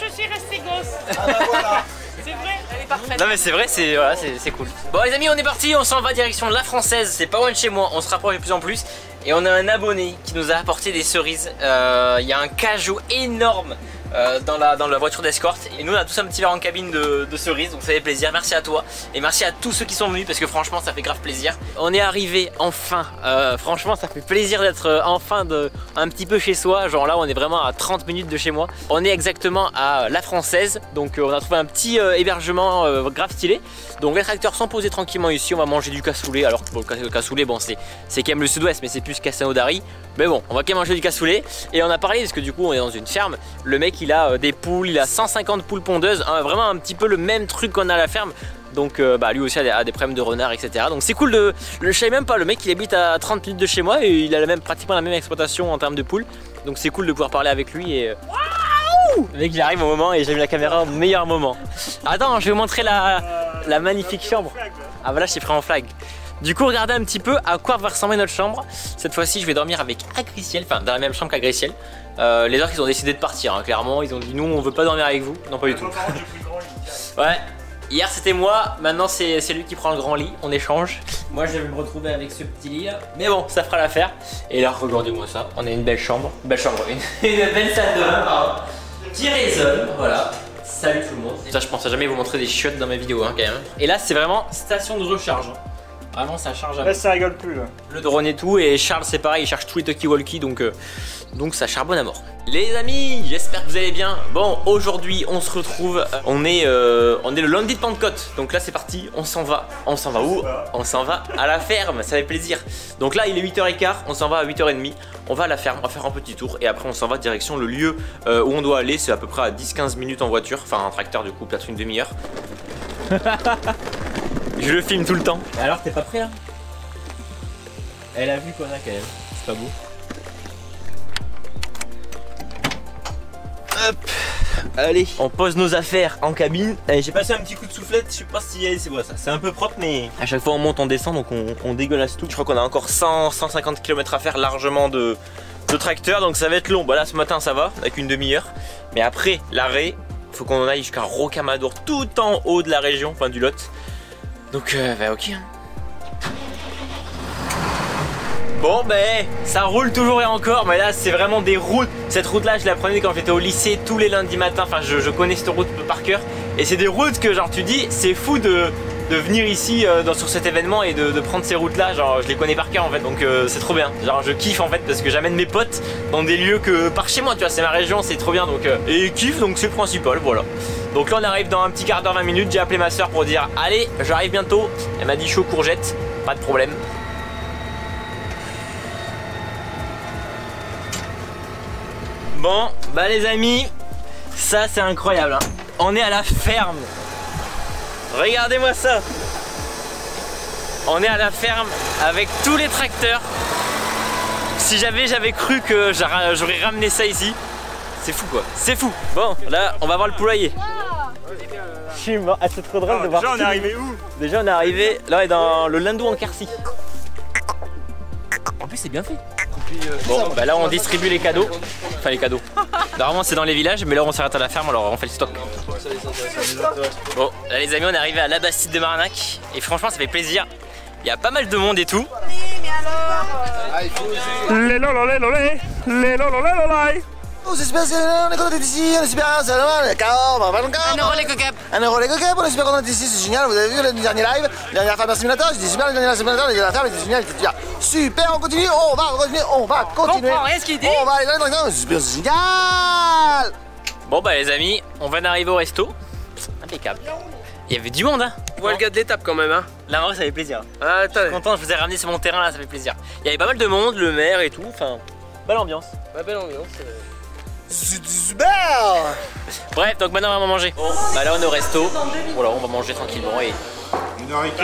je suis restée gosse. Ah bah voilà. C'est vrai, elle est parfaite. Non mais c'est vrai, c'est voilà, c'est cool. Bon les amis, on est parti, on s'en va direction La Française. C'est pas loin de chez moi, on se rapproche de plus en plus. Et on a un abonné qui nous a apporté des cerises. Il euh, y a un cajou énorme euh, dans, la, dans la voiture d'escorte. Et nous on a tous un petit verre en cabine de, de cerises. Donc ça fait plaisir, merci à toi. Et merci à tous ceux qui sont venus parce que franchement ça fait grave plaisir. On est arrivé enfin, euh, franchement ça fait plaisir d'être enfin de, un petit peu chez soi. Genre là on est vraiment à trente minutes de chez moi. On est exactement à La Française. Donc euh, on a trouvé un petit euh, hébergement euh, grave stylé. Donc les tracteurs sont posés tranquillement ici. On va manger du cassoulet. Alors bon, le cassoulet bon, c'est quand même le sud-ouest mais c'est plus Castelnaudary, mais bon, on va quand même manger du cassoulet. Et on a parlé parce que du coup on est dans une ferme. Le mec il a des poules, il a cent cinquante poules pondeuses, hein, vraiment un petit peu le même truc qu'on a à la ferme. Donc euh, bah, lui aussi a des, a des problèmes de renard, etc. Donc c'est cool de... Je savais même pas, le mec il habite à trente litres de chez moi et il a la même, pratiquement la même exploitation en termes de poules. Donc c'est cool de pouvoir parler avec lui et... Waouh ! Le mec il arrive au moment et j'ai mis la caméra au meilleur moment. Attends, je vais vous montrer la, la magnifique chambre. Ah bah là je t'ai pris en flag. Du coup, regardez un petit peu à quoi va ressembler notre chambre. Cette fois-ci, je vais dormir avec Agriciel, enfin dans la même chambre qu'Agriciel. Euh, les autres, ils ont décidé de partir, hein, clairement. Ils ont dit, nous, on veut pas dormir avec vous. Non, pas du tout. Ouais, hier c'était moi, maintenant c'est lui qui prend le grand lit. On échange. Moi, je vais me retrouver avec ce petit lit là. Mais bon, ça fera l'affaire. Et là, regardez-moi ça. On a une belle chambre. Une belle chambre, une, une belle salle de bain, pardon. Qui résonne, voilà. Salut tout le monde. Ça, je pense à jamais vous montrer des chiottes dans mes vidéos, hein, quand même. Et là, c'est vraiment station de recharge. Vraiment ça charge à là, ça rigole plus là. Le drone et tout, et Charles c'est pareil, il charge tous les talkie-walkie, donc, euh, donc ça charbonne à mort. Les amis, j'espère que vous allez bien. Bon, aujourd'hui on se retrouve, on est, euh, on est le lundi de Pentecôte. Donc là c'est parti, on s'en va. On s'en va où? On s'en va à la ferme, ça fait plaisir. Donc là il est huit heures quinze, on s'en va à huit heures trente. On va à la ferme, on va faire un petit tour. Et après on s'en va direction le lieu euh, où on doit aller. C'est à peu près à dix à quinze minutes en voiture. Enfin en tracteur du coup, peut-être une demi-heure. Je le filme tout le temps. Mais alors t'es pas prêt là? Elle a vu qu'on a quand même. C'est pas beau. Hop. Allez. On pose nos affaires en cabine. J'ai passé un petit coup de soufflette. Je sais pas si c'est bon ça. C'est un peu propre mais à chaque fois on monte, on descend donc on, on dégueulasse tout. Je crois qu'on a encore cent à cent cinquante kilomètres à faire largement de, de tracteur donc ça va être long. Bah là ce matin ça va avec une demi-heure. Mais après l'arrêt, faut qu'on aille jusqu'à Rocamadour tout en haut de la région, enfin du Lot. Donc, euh, bah ok. Bon ben, ça roule toujours et encore, mais là c'est vraiment des routes. Cette route là je la prenais quand j'étais au lycée tous les lundis matin, enfin je, je connais cette route par cœur. Et c'est des routes que genre tu dis, c'est fou de, de venir ici euh, dans, sur cet événement et de, de prendre ces routes là, genre je les connais par cœur en fait, donc euh, c'est trop bien. Genre je kiffe en fait parce que j'amène mes potes dans des lieux que par chez moi, tu vois, c'est ma région, c'est trop bien donc. Euh, et ils kiffent donc c'est le principal, voilà. Donc là on arrive dans un petit quart d'heure, vingt minutes, j'ai appelé ma soeur pour dire allez j'arrive bientôt, elle m'a dit chaud courgette, pas de problème. Bon, bah les amis, ça c'est incroyable, hein. On est à la ferme. Regardez-moi ça. On est à la ferme avec tous les tracteurs. Si j'avais, j'avais cru que j'aurais ramené ça ici. C'est fou quoi, c'est fou. Bon, là on va voir le poulailler. Je suis mort, ah, c'est trop drôle de voir ça. Déjà on est arrivé où? Déjà on est arrivé, là on est dans le Lindou en Quercy. En plus c'est bien fait. Bon bah là on distribue les cadeaux. Enfin les cadeaux. Normalement c'est dans les villages mais là on s'arrête à la ferme alors on fait le stock. Bon là les amis on est arrivé à l'Abastide de Marnac et franchement ça fait plaisir. Il y a pas mal de monde et tout. On est super on est content d'être ici, on est super content d'être ici, on un euro les coquettes, un euro les coquettes, on est super content d'être ici, c'est génial, vous avez vu le dernier live, la dernière ferme simulateur, j'étais super, le dernier simulateur, la dernière ferme, c'était génial, c'était super, super, on continue, on va continuer, on va continuer, on, ce qu'il dit. On va aller dans les temps, c'est super, c'est génial. Bon bah les amis, on vient d'arriver au resto, impeccable. Il y avait du monde hein. Ouais le gars de l'étape quand même hein. Là en vrai ça fait plaisir. Ah, je suis content, je vous ai ramené sur mon terrain là, ça fait plaisir. Il y avait pas mal de monde, le maire et tout, enfin, belle ambiance. Ouais, belle ambiance. Euh... Super. Bref, donc maintenant on va manger. Bon, bah là on est au resto. Voilà, on va manger tranquillement et.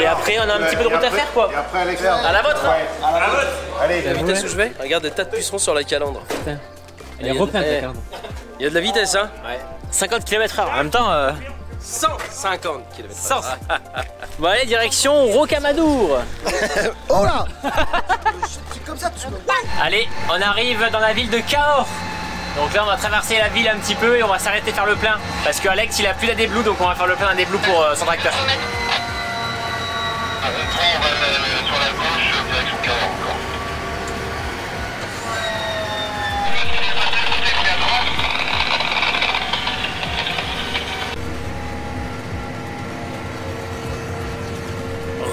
Et après, on a un petit peu de route à faire quoi. Et après, Alexandre. À la vôtre. À la vôtre. Allez, la vitesse où je vais. Regarde des tas de pucerons sur la calandre. Putain. Elle est repeinte la calandre. Il y a de la vitesse hein. Ouais. cinquante kilomètres heure. En même temps. Euh... cent cinquante kilomètres heure. Bon, allez, direction Rocamadour. Oh là. Comme ça, tu allez, on arrive dans la ville de Cahors. Donc là on va traverser la ville un petit peu et on va s'arrêter faire le plein parce que Alex il a plus d'un déblou donc on va faire le plein d'un déblou pour euh, son tracteur.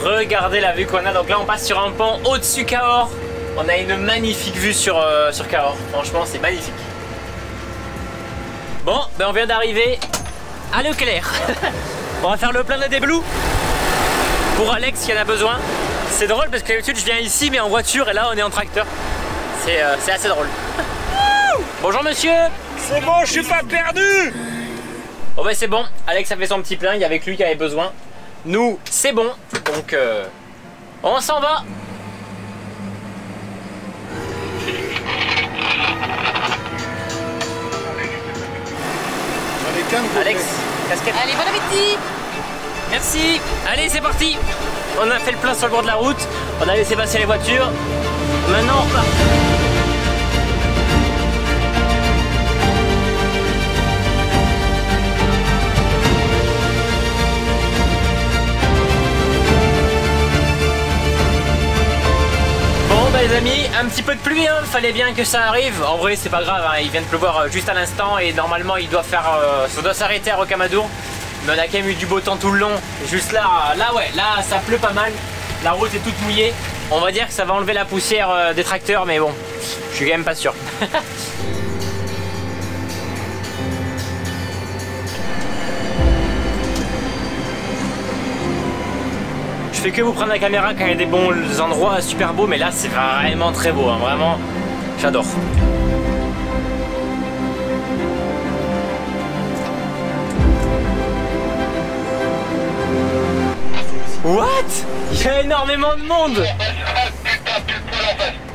Regardez la vue qu'on a, donc là on passe sur un pont au-dessus Cahors. On a une magnifique vue sur, euh, sur Cahors, franchement c'est magnifique. Bon, ben on vient d'arriver à Leclerc. On va faire le plein de déblou pour Alex qui en a besoin. C'est drôle parce que d'habitude je viens ici mais en voiture et là on est en tracteur. C'est euh, assez drôle. Bonjour monsieur. C'est bon, je suis pas perdu. Bon ben c'est bon, Alex a fait son petit plein, il y avait que lui qui avait besoin. Nous, c'est bon, donc euh, on s'en va. Alex, casquette. Allez, bon appétit. Merci. Allez, c'est parti. On a fait le plein sur le bord de la route. On a laissé passer les voitures. Maintenant, on repart. Bon, bah les amis, un petit peu de pluie. Hein. Fallait bien que ça arrive. En vrai, c'est pas grave. Hein. Il vient de pleuvoir juste à l'instant et normalement, il doit faire, euh, ça doit s'arrêter à Rocamadour. Mais on a quand même eu du beau temps tout le long. Juste là, là ouais, là ça pleut pas mal. La route est toute mouillée. On va dire que ça va enlever la poussière euh, des tracteurs, mais bon, je suis quand même pas sûr. Je fais que vous prendre la caméra quand il y a des bons endroits super beaux, mais là c'est vraiment très beau, hein, vraiment, j'adore. What? Il y a énormément de monde!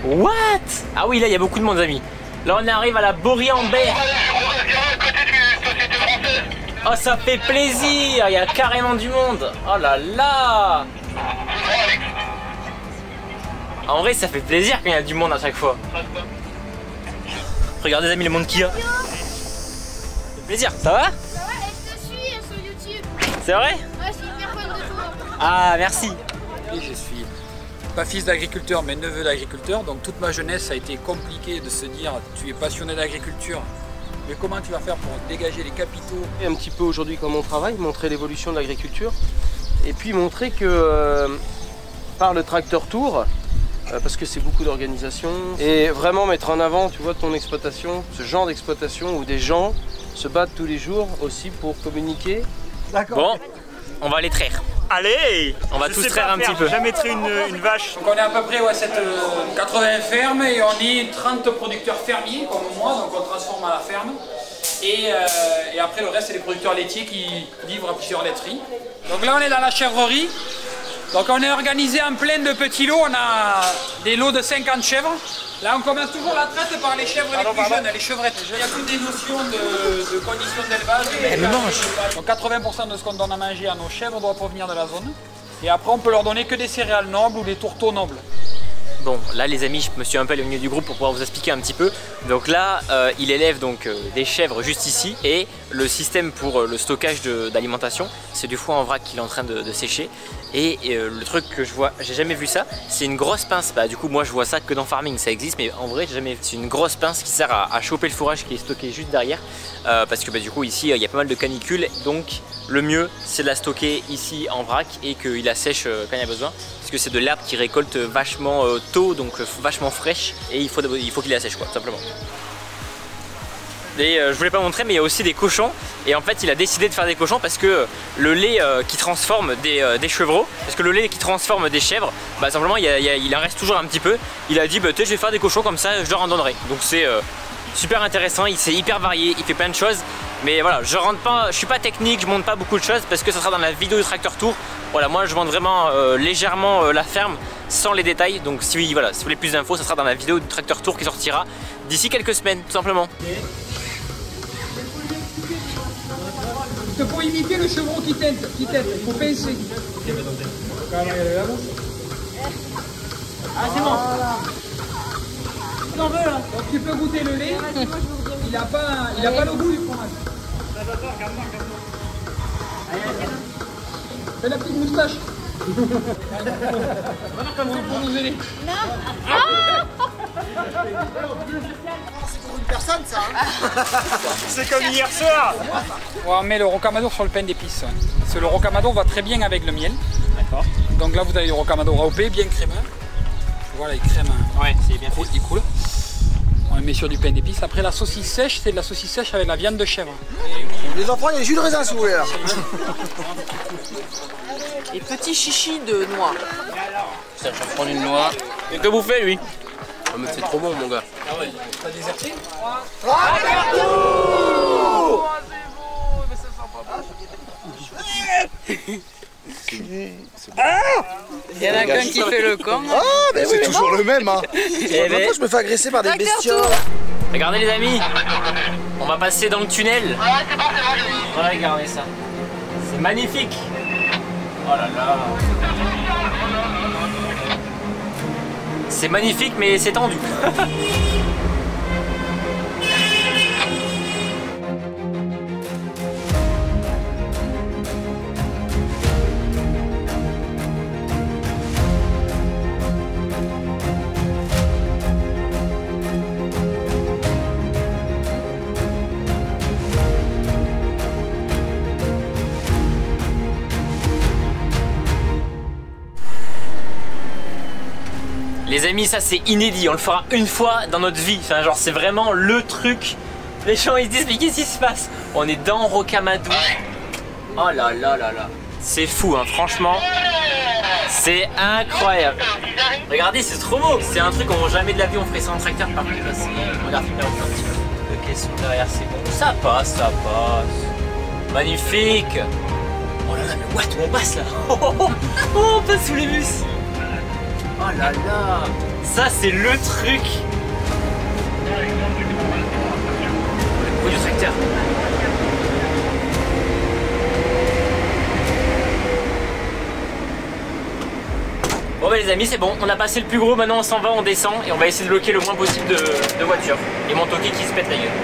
What? Ah oui, là il y a beaucoup de monde, amis. Là on arrive à la Borie-en-Ber. Oh, ça fait plaisir! Il y a carrément du monde! Oh là là! En vrai, ça fait plaisir quand il y a du monde à chaque fois. Regardez, les amis, le monde qu'il y a. Ça fait plaisir, ça va? Ça va, je te suis sur YouTube. C'est vrai? Ah merci. Oui, je suis. pas fils d'agriculteur mais neveu d'agriculteur, donc toute ma jeunesse ça a été compliqué de se dire tu es passionné d'agriculture, mais comment tu vas faire pour dégager les capitaux? Et un petit peu aujourd'hui comme on travaille, montrer l'évolution de l'agriculture et puis montrer que euh, par le Tracteur Tour, euh, parce que c'est beaucoup d'organisations, et vraiment mettre en avant tu vois, ton exploitation, ce genre d'exploitation où des gens se battent tous les jours aussi pour communiquer. D'accord. Bon, on va les traire. Allez, on va je tous traire un faire, petit peu. Jamais traire une, une vache. Donc on est à peu près ouais, cette, euh, quatre-vingts fermes et on est trente producteurs fermiers comme moi, donc on transforme à la ferme. Et, euh, et après le reste c'est les producteurs laitiers qui livrent à plusieurs laiteries. Donc là on est dans la chèvrerie. Donc on est organisé en plein de petits lots, on a des lots de cinquante chèvres. Là on commence toujours la traite par les chèvres pardon, les plus pardon. jeunes, les chevrettes. Il y a toutes des notions de, de conditions d'élevage. Elles mangent. Donc quatre-vingts pour cent de ce qu'on donne à manger à nos chèvres doit provenir de la zone. Et après on peut leur donner que des céréales nobles ou des tourteaux nobles. Bon, là les amis, je me suis un peu éloigné du groupe pour pouvoir vous expliquer un petit peu. Donc là, euh, il élève donc euh, des chèvres juste ici et le système pour euh, le stockage d'alimentation, c'est du foin en vrac qu'il est en train de, de sécher. Et euh, le truc que je vois, j'ai jamais vu ça, c'est une grosse pince. Bah du coup moi je vois ça que dans farming, ça existe, mais en vrai j'ai jamais vu. C'est une grosse pince qui sert à, à choper le fourrage qui est stocké juste derrière, euh, parce que bah, du coup ici il euh, y a pas mal de canicules, donc le mieux c'est de la stocker ici en vrac et qu'il la sèche euh, quand il y a besoin. Parce que c'est de l'herbe qui récolte vachement tôt, donc vachement fraîche, et il faut, il faut qu'il la sèche quoi, tout simplement. Et euh, je voulais pas montrer, mais il y a aussi des cochons, et en fait il a décidé de faire des cochons parce que le lait euh, qui transforme des, euh, des chevreaux, parce que le lait qui transforme des chèvres, bah simplement il, y a, il, y a, il en reste toujours un petit peu. Il a dit bah tu sais je vais faire des cochons comme ça, je leur en donnerai. Donc c'est euh, super intéressant, il s'est hyper varié, il fait plein de choses. Mais voilà, je rentre pas, je suis pas technique, je monte pas beaucoup de choses parce que ça sera dans la vidéo du Tracteur Tour. Voilà, moi je monte vraiment euh, légèrement euh, la ferme sans les détails. Donc si, voilà, si vous voulez plus d'infos, ça sera dans la vidéo du Tracteur Tour qui sortira d'ici quelques semaines, tout simplement. Pour imiter le chevron qui tête, qui tête, il faut pincer. Ah c'est bon. Donc tu peux goûter le lait, il n'a pas, il a pas le goût du fromage. Fais la petite moustache. Voilà comment on peut nous aider. Non. C'est pour une personne ça hein. C'est comme hier soir. On met le rocamadour sur le pain d'épices. Parce que le rocamadour va très bien avec le miel. D'accord. Donc là vous avez le rocamadour râpé, bien crémeux. Voilà, il crème, ouais, c'est bien cool, il coule. On le met sur du pain d'épices. Après, la saucisse sèche, c'est de la saucisse sèche avec la viande de chèvre. Les enfants, il y a des jus de raisin sous l'air. Et petits chichis de noix. Ça, je vais prendre une noix. Et que bouffer, lui. Oh, mais c'est trop bon, mon gars. Ah ouais, t'as déserté ? Tracteur Tour ! Mais ça sent pas bon. Ah, il y en a qu'un qui fait le camp. Ah, mais ben oui, c'est toujours le même. Hein. Et maintenant, je me fais agresser par des bestioles. Regardez, les amis, on va passer dans le tunnel. Ouais, c'est bon, c'est bon. Voilà, regardez ça. C'est magnifique. Oh là là. C'est magnifique, mais c'est tendu. Les amis, ça c'est inédit, on le fera une fois dans notre vie, enfin genre c'est vraiment le truc. Les gens ils se disent mais qu'est-ce qui se passe? On est dans Rocamadour. Oh là là là là. C'est fou hein, franchement. C'est incroyable. Regardez, c'est trop beau. C'est un truc qu'on jamais de la vie, on ferait ça en tracteur par exemple. Regardez, là on fait un petit peu de caisson derrière, c'est bon. Ça passe, ça passe. Magnifique. Oh là là, mais what, on passe là. Oh, oh, oh, oh, on passe sous les bus. Oh là là, ça c'est le truc. Le bruit du tracteur. Bon bah les amis, c'est bon, on a passé le plus gros, maintenant on s'en va, on descend et on va essayer de bloquer le moins possible de, de voitures. Et mon toqué qui se pète la gueule. Ouais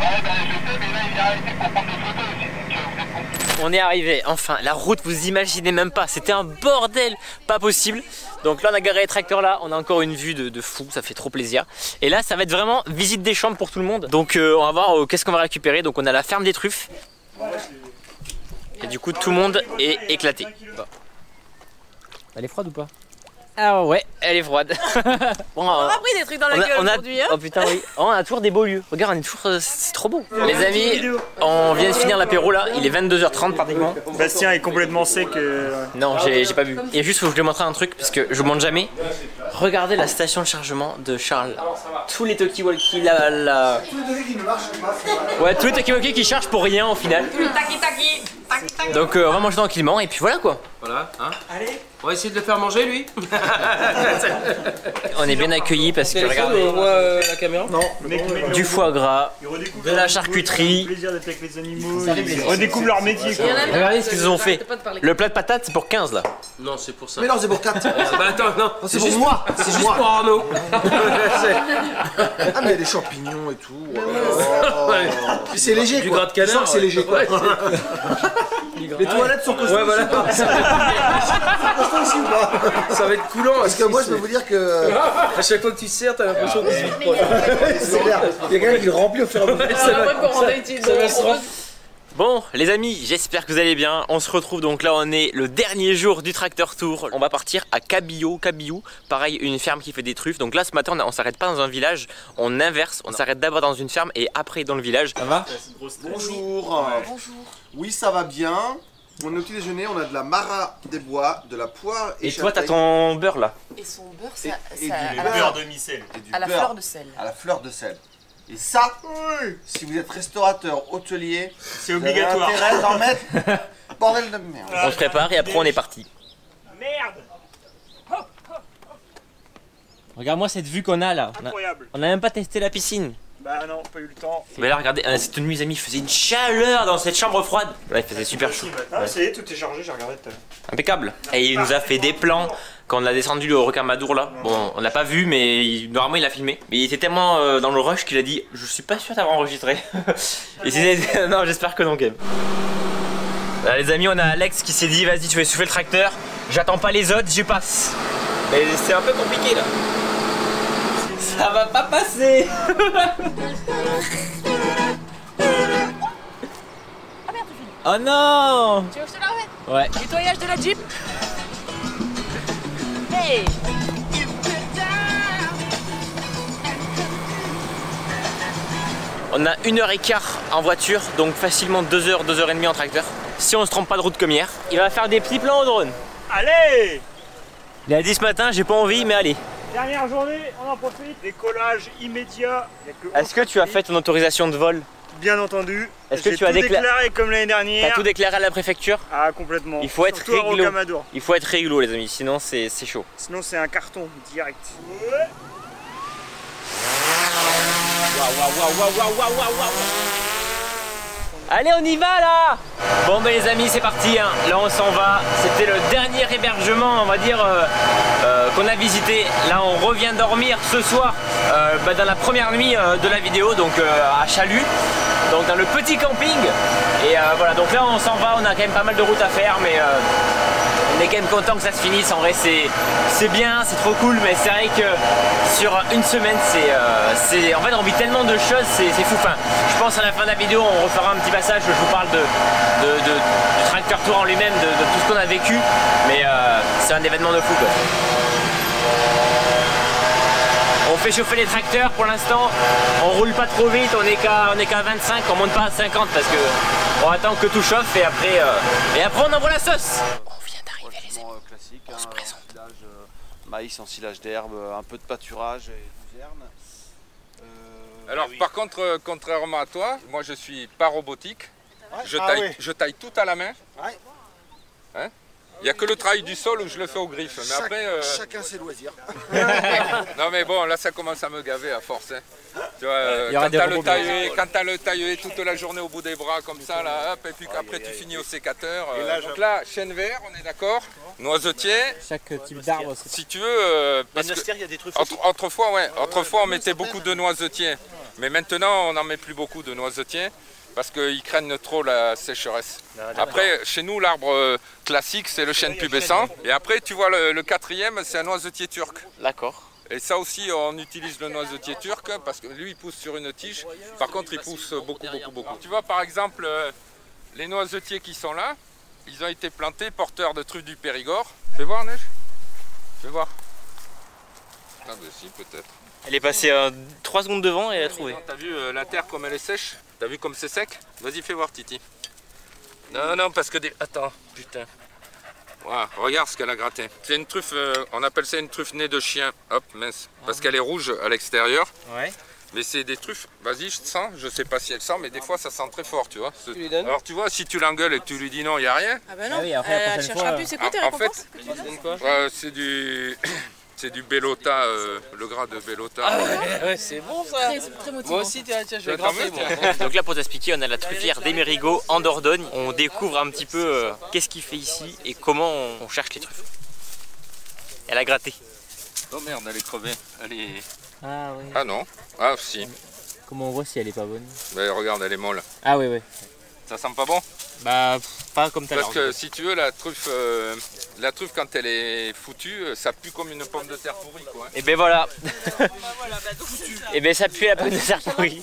bah je sais, mais là il a arrêté pour prendre des photos aussi, donc vous êtes compliqué. On est arrivé, enfin, la route, vous imaginez même pas, c'était un bordel, pas possible. Donc là, on a garé les tracteurs là, on a encore une vue de, de fou, ça fait trop plaisir. Et là, ça va être vraiment visite des chambres pour tout le monde. Donc euh, on va voir euh, qu'est-ce qu'on va récupérer. Donc on a la ferme des truffes. Et du coup, tout le monde est éclaté. Bon. Elle est froide ou pas? Ah ouais, elle est froide. Bon, on a pris des trucs dans la on a, gueule aujourd'hui. Hein. Oh putain oui, oh, on a toujours des beaux lieux. Regarde, on est toujours, c'est trop beau. Les amis, on vient de finir l'apéro là, il est vingt-deux heures trente pratiquement. Bastien est complètement sec. Euh... Non, j'ai pas bu. Et juste, faut que je lui montre un truc parce que je vous montre jamais. Regardez la station de chargement de Charles. Tous les talkie-walkie là, là. Ouais, tous les talkie-walkie qui chargent pour rien au final. Donc euh, on va manger tranquillement et puis voilà quoi. Voilà, hein. Allez. On va essayer de le faire manger lui. On est bien accueillis parce que regarde, on voit euh, la caméra. Non, bon, du foie gras, de la charcuterie. On découvre leur métier. Quoi. Regardez ce qu'ils ont fait. Le plat de patates c'est pour quinze là. Non, c'est pour ça. Mais non, c'est pour quatre. Bah attends, non, c'est pour moi. C'est juste pour Arnaud. Ah mais il y a des champignons et tout. C'est léger. Du gras de canard, c'est léger. Les toilettes sont construites. Ouais voilà. Ça va être coulant. Parce que moi je peux vous dire que à chaque fois que tu sers, t'as l'impression que c'est clair. Il y a quelqu'un qui le remplit au fur et à mesure. Bon les amis, j'espère que vous allez bien. On se retrouve donc là, on est le dernier jour du Tracteur Tour. On va partir à Cabillou, Cabillou, pareil une ferme qui fait des truffes. Donc là ce matin on, on s'arrête pas dans un village, on inverse, on s'arrête d'abord dans une ferme et après dans le village. Ça va? Bonjour. Bonjour. Oui ça va bien. On est au petit déjeuner, on a de la mara des bois, de la poire et Et toi t'as ton beurre là. Et son beurre ça... Et, et ça, du beurre demi-sel. À la fleur de sel. À la fleur de sel. Et ça, si vous êtes restaurateur, hôtelier, c'est obligatoire. Vous avez intérêt d'en mettre. Bordel de merde. On se prépare et après on est parti. Merde. Regarde-moi cette vue qu'on a là. Incroyable. On n'a même pas testé la piscine. Bah non, pas eu le temps. Mais là regardez, cette nuit les amis, il faisait une chaleur dans cette chambre froide. Là il faisait super chaud. Ah ça y est, tout est chargé, j'ai regardé tout à l'heure. Impeccable. Et il nous a fait des plans quand on a descendu au Rocamadour là. Bon, on l'a pas vu mais il, normalement il a filmé. Mais il était tellement euh, dans le rush qu'il a dit je suis pas sûr d'avoir enregistré. Et c'était... Non, j'espère que non quand même. Là, les amis, on a Alex qui s'est dit vas-y tu vas souffler le tracteur. J'attends pas les autres, je passe. Mais c'est un peu compliqué là. Ça va pas passer. Ah merde, oh non. Tu veux que je te la remette? Ouais. Nettoyage de la Jeep. Hey. On a une heure et quart en voiture, donc facilement deux heures, deux heures et demie en tracteur. Si on se trompe pas de route comme hier. Il va faire des petits plans au drone. Allez. Il a dit ce matin, j'ai pas envie, mais allez. Dernière journée, on en profite. Décollage immédiat. Est-ce que tu as fait ton autorisation de vol? Bien entendu. Est-ce que tu as décla... déclaré comme l'année dernière? Tu as tout déclaré à la préfecture? Ah, complètement. Il faut Surtout être réglo. Il faut être réglo, les amis, sinon c'est chaud. Sinon, c'est un carton direct. Allez, on y va là. Bon, ben les amis, c'est parti. Hein. Là, on s'en va. C'était le dernier hébergement, on va dire. Euh, euh, qu'on a visité, là on revient dormir ce soir euh, bah, dans la première nuit euh, de la vidéo, donc euh, à Chalus, donc dans le petit camping et euh, voilà, donc là on s'en va, on a quand même pas mal de route à faire mais euh, on est quand même content que ça se finisse, en vrai c'est bien, c'est trop cool, mais c'est vrai que sur une semaine c'est euh, en fait on vit tellement de choses, c'est fou, enfin, je pense à la fin de la vidéo on refera un petit passage, je vous parle de, de, de, du Tracteur Tour en lui-même, de, de tout ce qu'on a vécu, mais euh, c'est un événement de fou quoi. On fait chauffer les tracteurs pour l'instant, on roule pas trop vite, on est qu'à qu'à vingt-cinq, on monte pas à cinquante parce que on attend que tout chauffe et après, euh, et après on envoie la sauce. On vient d'arriver les amis, classique, on hein, se présente. En silage, euh, maïs en silage d'herbe, un peu de pâturage et luzerne. Euh... Alors oui. Par contre, euh, contrairement à toi, moi je suis pas robotique, ouais. je, taille, ah, oui. je taille tout à la main. Ouais. Hein? Il n'y a que le travail du sol où je le fais aux griffes. Mais Chac après, euh... Chacun ses loisirs. Non mais bon, là ça commence à me gaver à force. Hein. Tu vois, euh, quand t'as le taillé, quand t'as le taillé toute la journée au bout des bras comme ça, là, hop, et puis après tu finis au sécateur. Euh, là, donc là, chêne vert, on est d'accord, noisetier. Chaque type d'arbre. Si tu veux, euh, parce que il y a des truffes. Autrefois, ouais, autrefois on mettait beaucoup de noisetiers, mais maintenant on n'en met plus beaucoup de noisetiers. parce qu'ils craignent trop la sécheresse. Après, chez nous, l'arbre classique, c'est le chêne pubescent. Et après, tu vois, le, le quatrième, c'est un noisetier turc. D'accord. Et ça aussi, on utilise le noisetier turc parce que lui, il pousse sur une tige. Par contre, il pousse beaucoup, beaucoup, beaucoup. Tu vois, par exemple, les noisetiers qui sont là, ils ont été plantés porteurs de truffes du Périgord. Fais voir, Neige. Fais voir. Ah, ben si, peut-être. Elle est passée euh, trois secondes devant et elle a trouvé. T'as vu euh, la terre comme elle est sèche? T'as vu comme c'est sec? Vas-y, fais voir, Titi. Non, non, parce que des... Attends, putain. Wow, regarde ce qu'elle a gratté. C'est une truffe, euh, on appelle ça une truffe nez de chien. Hop, mince. Parce qu'elle est rouge à l'extérieur. Ouais. Mais c'est des truffes, vas-y, je sens, je sais pas si elle sent, mais des fois ça sent très fort, tu vois. Tu lui donnes ? Alors tu vois, si tu l'engueules et que tu lui dis non, il n'y a rien. Ah bah non, ah oui, après, euh, elle cherchera fois, plus. C'est quoi tes ah, récompenses en fait, euh, c'est du... C'est du Belota, euh, le gras de Belota. Ah ouais, ouais c'est bon ça. Très, très motivant. Moi aussi, tiens, tiens je vais grimper. Donc là, pour t'expliquer, on a la truffière des Mérigots en Dordogne. On découvre un petit peu euh, qu'est-ce qu'il fait ici et comment on cherche les truffes. Elle a gratté. Oh merde, elle est crevée. Elle est... Ah oui. Ah non. Ah si. Comment on voit si elle est pas bonne? Bah regarde, elle est molle. Ah oui, oui. Ça sent pas bon? Bah, pas comme t'as l'air. Parce que si tu veux, la truffe, euh, la truffe quand elle est foutue, ça pue comme une pomme de terre pourrie, quoi. Hein. Et ben voilà. Et ben ça pue la pomme de terre pourrie.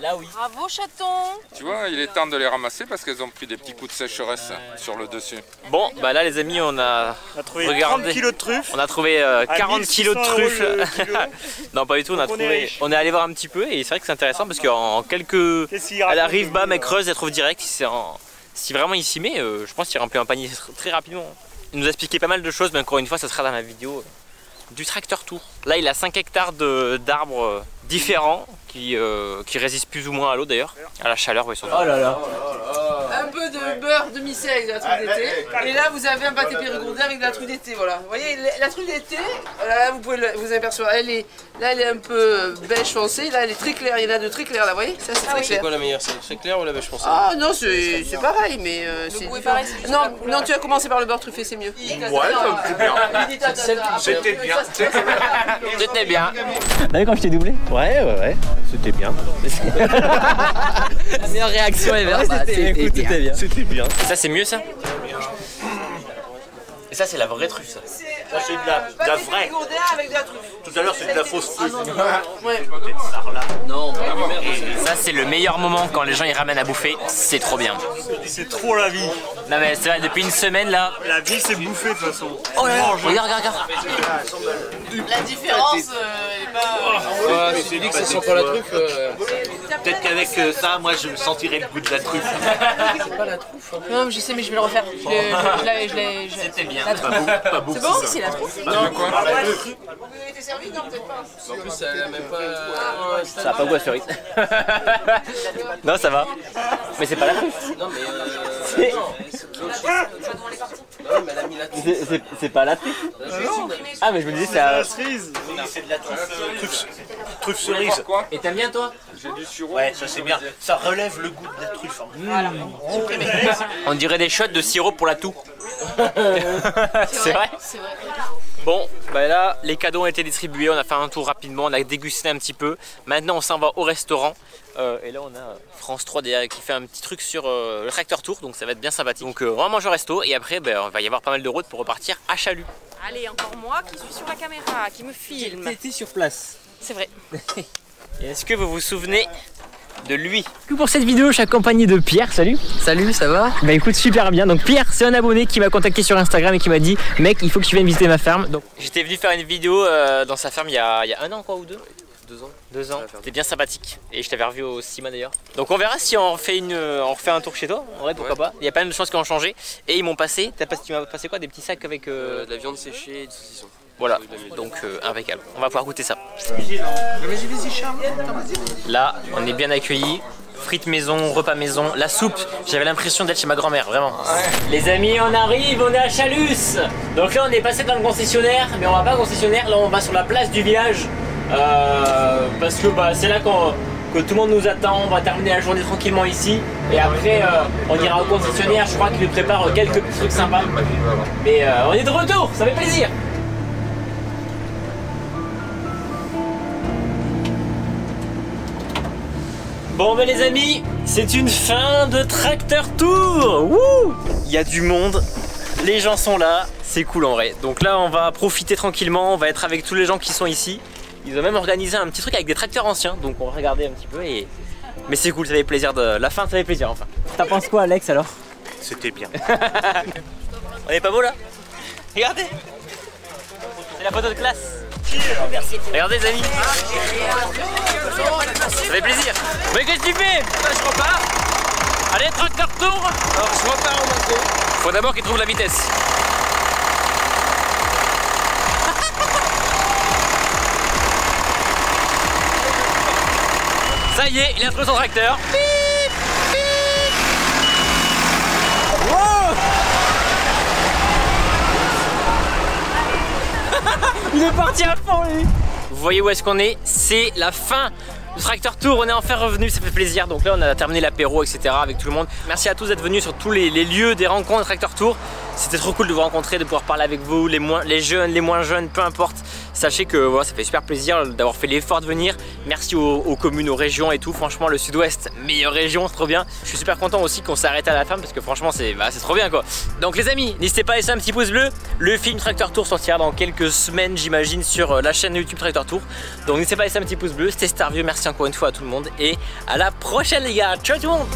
Là oui. Bravo chaton. Tu vois, il est temps de les ramasser parce qu'elles ont pris des petits coups de sécheresse euh... sur le dessus. Bon, bah là les amis, on a, on a trouvé regardez. trente kilos de truffes. On a trouvé euh, quarante kilos de truffes. Kilo. Non, pas du tout. Donc on a trouvé. On est, on est allé voir un petit peu et c'est vrai que c'est intéressant parce qu'en quelques. Elle arrive bas mais creuse, elle trouve direct. Si, un... si vraiment il s'y met, euh, je pense qu'il remplit un panier très rapidement. Il nous a expliqué pas mal de choses, mais encore une fois, ça sera dans la vidéo euh, du Tracteur Tour. Là, il a cinq hectares d'arbres euh, différents qui, euh, qui résistent plus ou moins à l'eau d'ailleurs, à la chaleur. Oui, surtout. Oh là là. Un peu de beurre demi-sec de la truffe d'été. Et là, vous avez un pâté périgordin avec de la truffe d'été. Voilà. Vous voyez, la truffe d'été, là, vous pouvez le, vous apercevoir. Elle est, là, elle est un peu beige foncée. Là, elle est très claire. Il y en a de très clair. Là, vous voyez, ça, c'est ah très oui. clair. C'est quoi la meilleure? C'est très clair ou la beige foncée? Ah non, c'est pareil, mais euh, c'est pareil. Non, non, tu as commencé par le beurre truffé, c'est mieux. Ouais, c'est bien. C'était bien. C'était bien. T'as vu quand je t'ai doublé? Ouais, ouais, ouais. C'était bien. La meilleure réaction ever. C'était bien. C'était bien. Et ça c'est mieux ça? Et ça c'est la vraie truffe ça. Ça c'est de la, de la vraie. Tout à l'heure c'est de la fausse truffe. Non, ça c'est le meilleur moment quand les gens ils ramènent à bouffer, c'est trop bien. C'est trop la vie. Non mais c'est vrai, depuis une semaine là. La vie c'est bouffer de toute façon. Oh là, regarde, regarde, regarde. La différence euh, est pas. Ouais, c'est dit que ça sent pas la truffe. Euh... Peut-être qu'avec euh, ça, moi je me sentirais le goût de la truffe. C'est pas la truffe. Hein. Non, je sais, mais je vais le refaire. Je l'ai, je l'ai, je l'ai. C'était bien. Pas beaucoup. C'est bon, c'est la truffe. Non, quoi. Vous avez été servi? Non, peut-être pas. En plus, ça n'a même pas. Ça a pas goût à cerise. Non, ça va. Mais c'est pas la truffe. Non, mais. Euh... C'est pas la truffe. Ah, mais je me disais, c'est la cerise. C'est de la truffe. Truffe cerise. Et t'aimes bien toi? J'ai du sirop. Ouais, ça c'est bien. Ça relève le goût de la truffe. On dirait des shots de sirop pour la toux. C'est vrai? C'est vrai. Bon, bah là, les cadeaux ont été distribués. On a fait un tour rapidement. On a dégusté un petit peu. Maintenant, on s'en va au restaurant. Euh, et là on a France trois derrière qui fait un petit truc sur euh, le Tracteur Tour, donc ça va être bien sympathique. Donc euh, on va manger au resto et après ben, on va y avoir pas mal de routes pour repartir à Chalus. Allez, encore moi qui suis sur la caméra, qui me filme. C'était sur place. C'est vrai. Est-ce que vous vous souvenez de lui? Pour cette vidéo, je suis accompagné de Pierre. Salut. Salut, ça va? Bah écoute, super bien. Donc Pierre, c'est un abonné qui m'a contacté sur Instagram et qui m'a dit mec, il faut que tu viennes visiter ma ferme. Donc j'étais venu faire une vidéo euh, dans sa ferme il y a, il y a un an quoi ou deux. Deux ans. Deux ans. C'était bien sympathique. Et je t'avais revu au Sima d'ailleurs. Donc on verra si on refait, une, on refait un tour chez toi. En vrai, pourquoi ouais. pas. Il y a pas mal de chances qu'ils ont changé. Et ils m'ont passé. T'as passé, tu m'as passé quoi? Des petits sacs avec euh... Euh, de la viande séchée et du saucisson. Voilà. Donc euh, impeccable. On va pouvoir goûter ça. Là, on est bien accueillis. Frites maison, repas maison, la soupe. J'avais l'impression d'être chez ma grand-mère, vraiment. Ouais. Les amis, on arrive, on est à Chalus. Donc là, on est passé dans le concessionnaire, mais on va pas au concessionnaire. Là, on va sur la place du village. Euh, parce que bah, c'est là qu que tout le monde nous attend, on va terminer la journée tranquillement ici et après euh, on ira au concessionnaire, je crois qu'il nous prépare quelques petits trucs sympas. Mais euh, on est de retour, ça fait plaisir. Bon ben les amis, c'est une fin de Tracteur Tour. Wouh! Il y a du monde, les gens sont là, c'est cool en vrai. Donc là on va profiter tranquillement, on va être avec tous les gens qui sont ici. Ils ont même organisé un petit truc avec des tracteurs anciens, donc on va regarder un petit peu et... Mais c'est cool, ça fait plaisir de... La fin, ça fait plaisir enfin. T'en penses quoi Alex alors? C'était bien. On est pas beau là? Regardez! C'est la photo de classe. Regardez les amis, ça fait plaisir. Mais qu'est-ce que tu fais? Je repars. Allez, Tracteur Tour. Alors je repars en moto. Faut d'abord qu'ils trouvent la vitesse. Ça y est, il a trouvé son tracteur. Il est parti à fond lui. Vous voyez où est-ce qu'on est? C'est la fin du Tracteur Tour, on est enfin revenu, ça fait plaisir. Donc là on a terminé l'apéro et cetera avec tout le monde. Merci à tous d'être venus sur tous les, les lieux des rencontres Tracteur Tour. C'était trop cool de vous rencontrer, de pouvoir parler avec vous, les, moins, les jeunes, les moins jeunes, peu importe. Sachez que voilà, ça fait super plaisir d'avoir fait l'effort de venir. Merci aux, aux communes, aux régions et tout. Franchement le sud-ouest, meilleure région, c'est trop bien. Je suis super content aussi qu'on s'arrête à la fin parce que franchement c'est bah, trop bien quoi. Donc les amis, n'hésitez pas à laisser un petit pouce bleu. Le film Tracteur Tour sortira dans quelques semaines j'imagine sur la chaîne YouTube Tracteur Tour. Donc n'hésitez pas à laisser un petit pouce bleu. C'était Stervio, merci encore une fois à tout le monde. Et à la prochaine les gars, ciao tout le monde.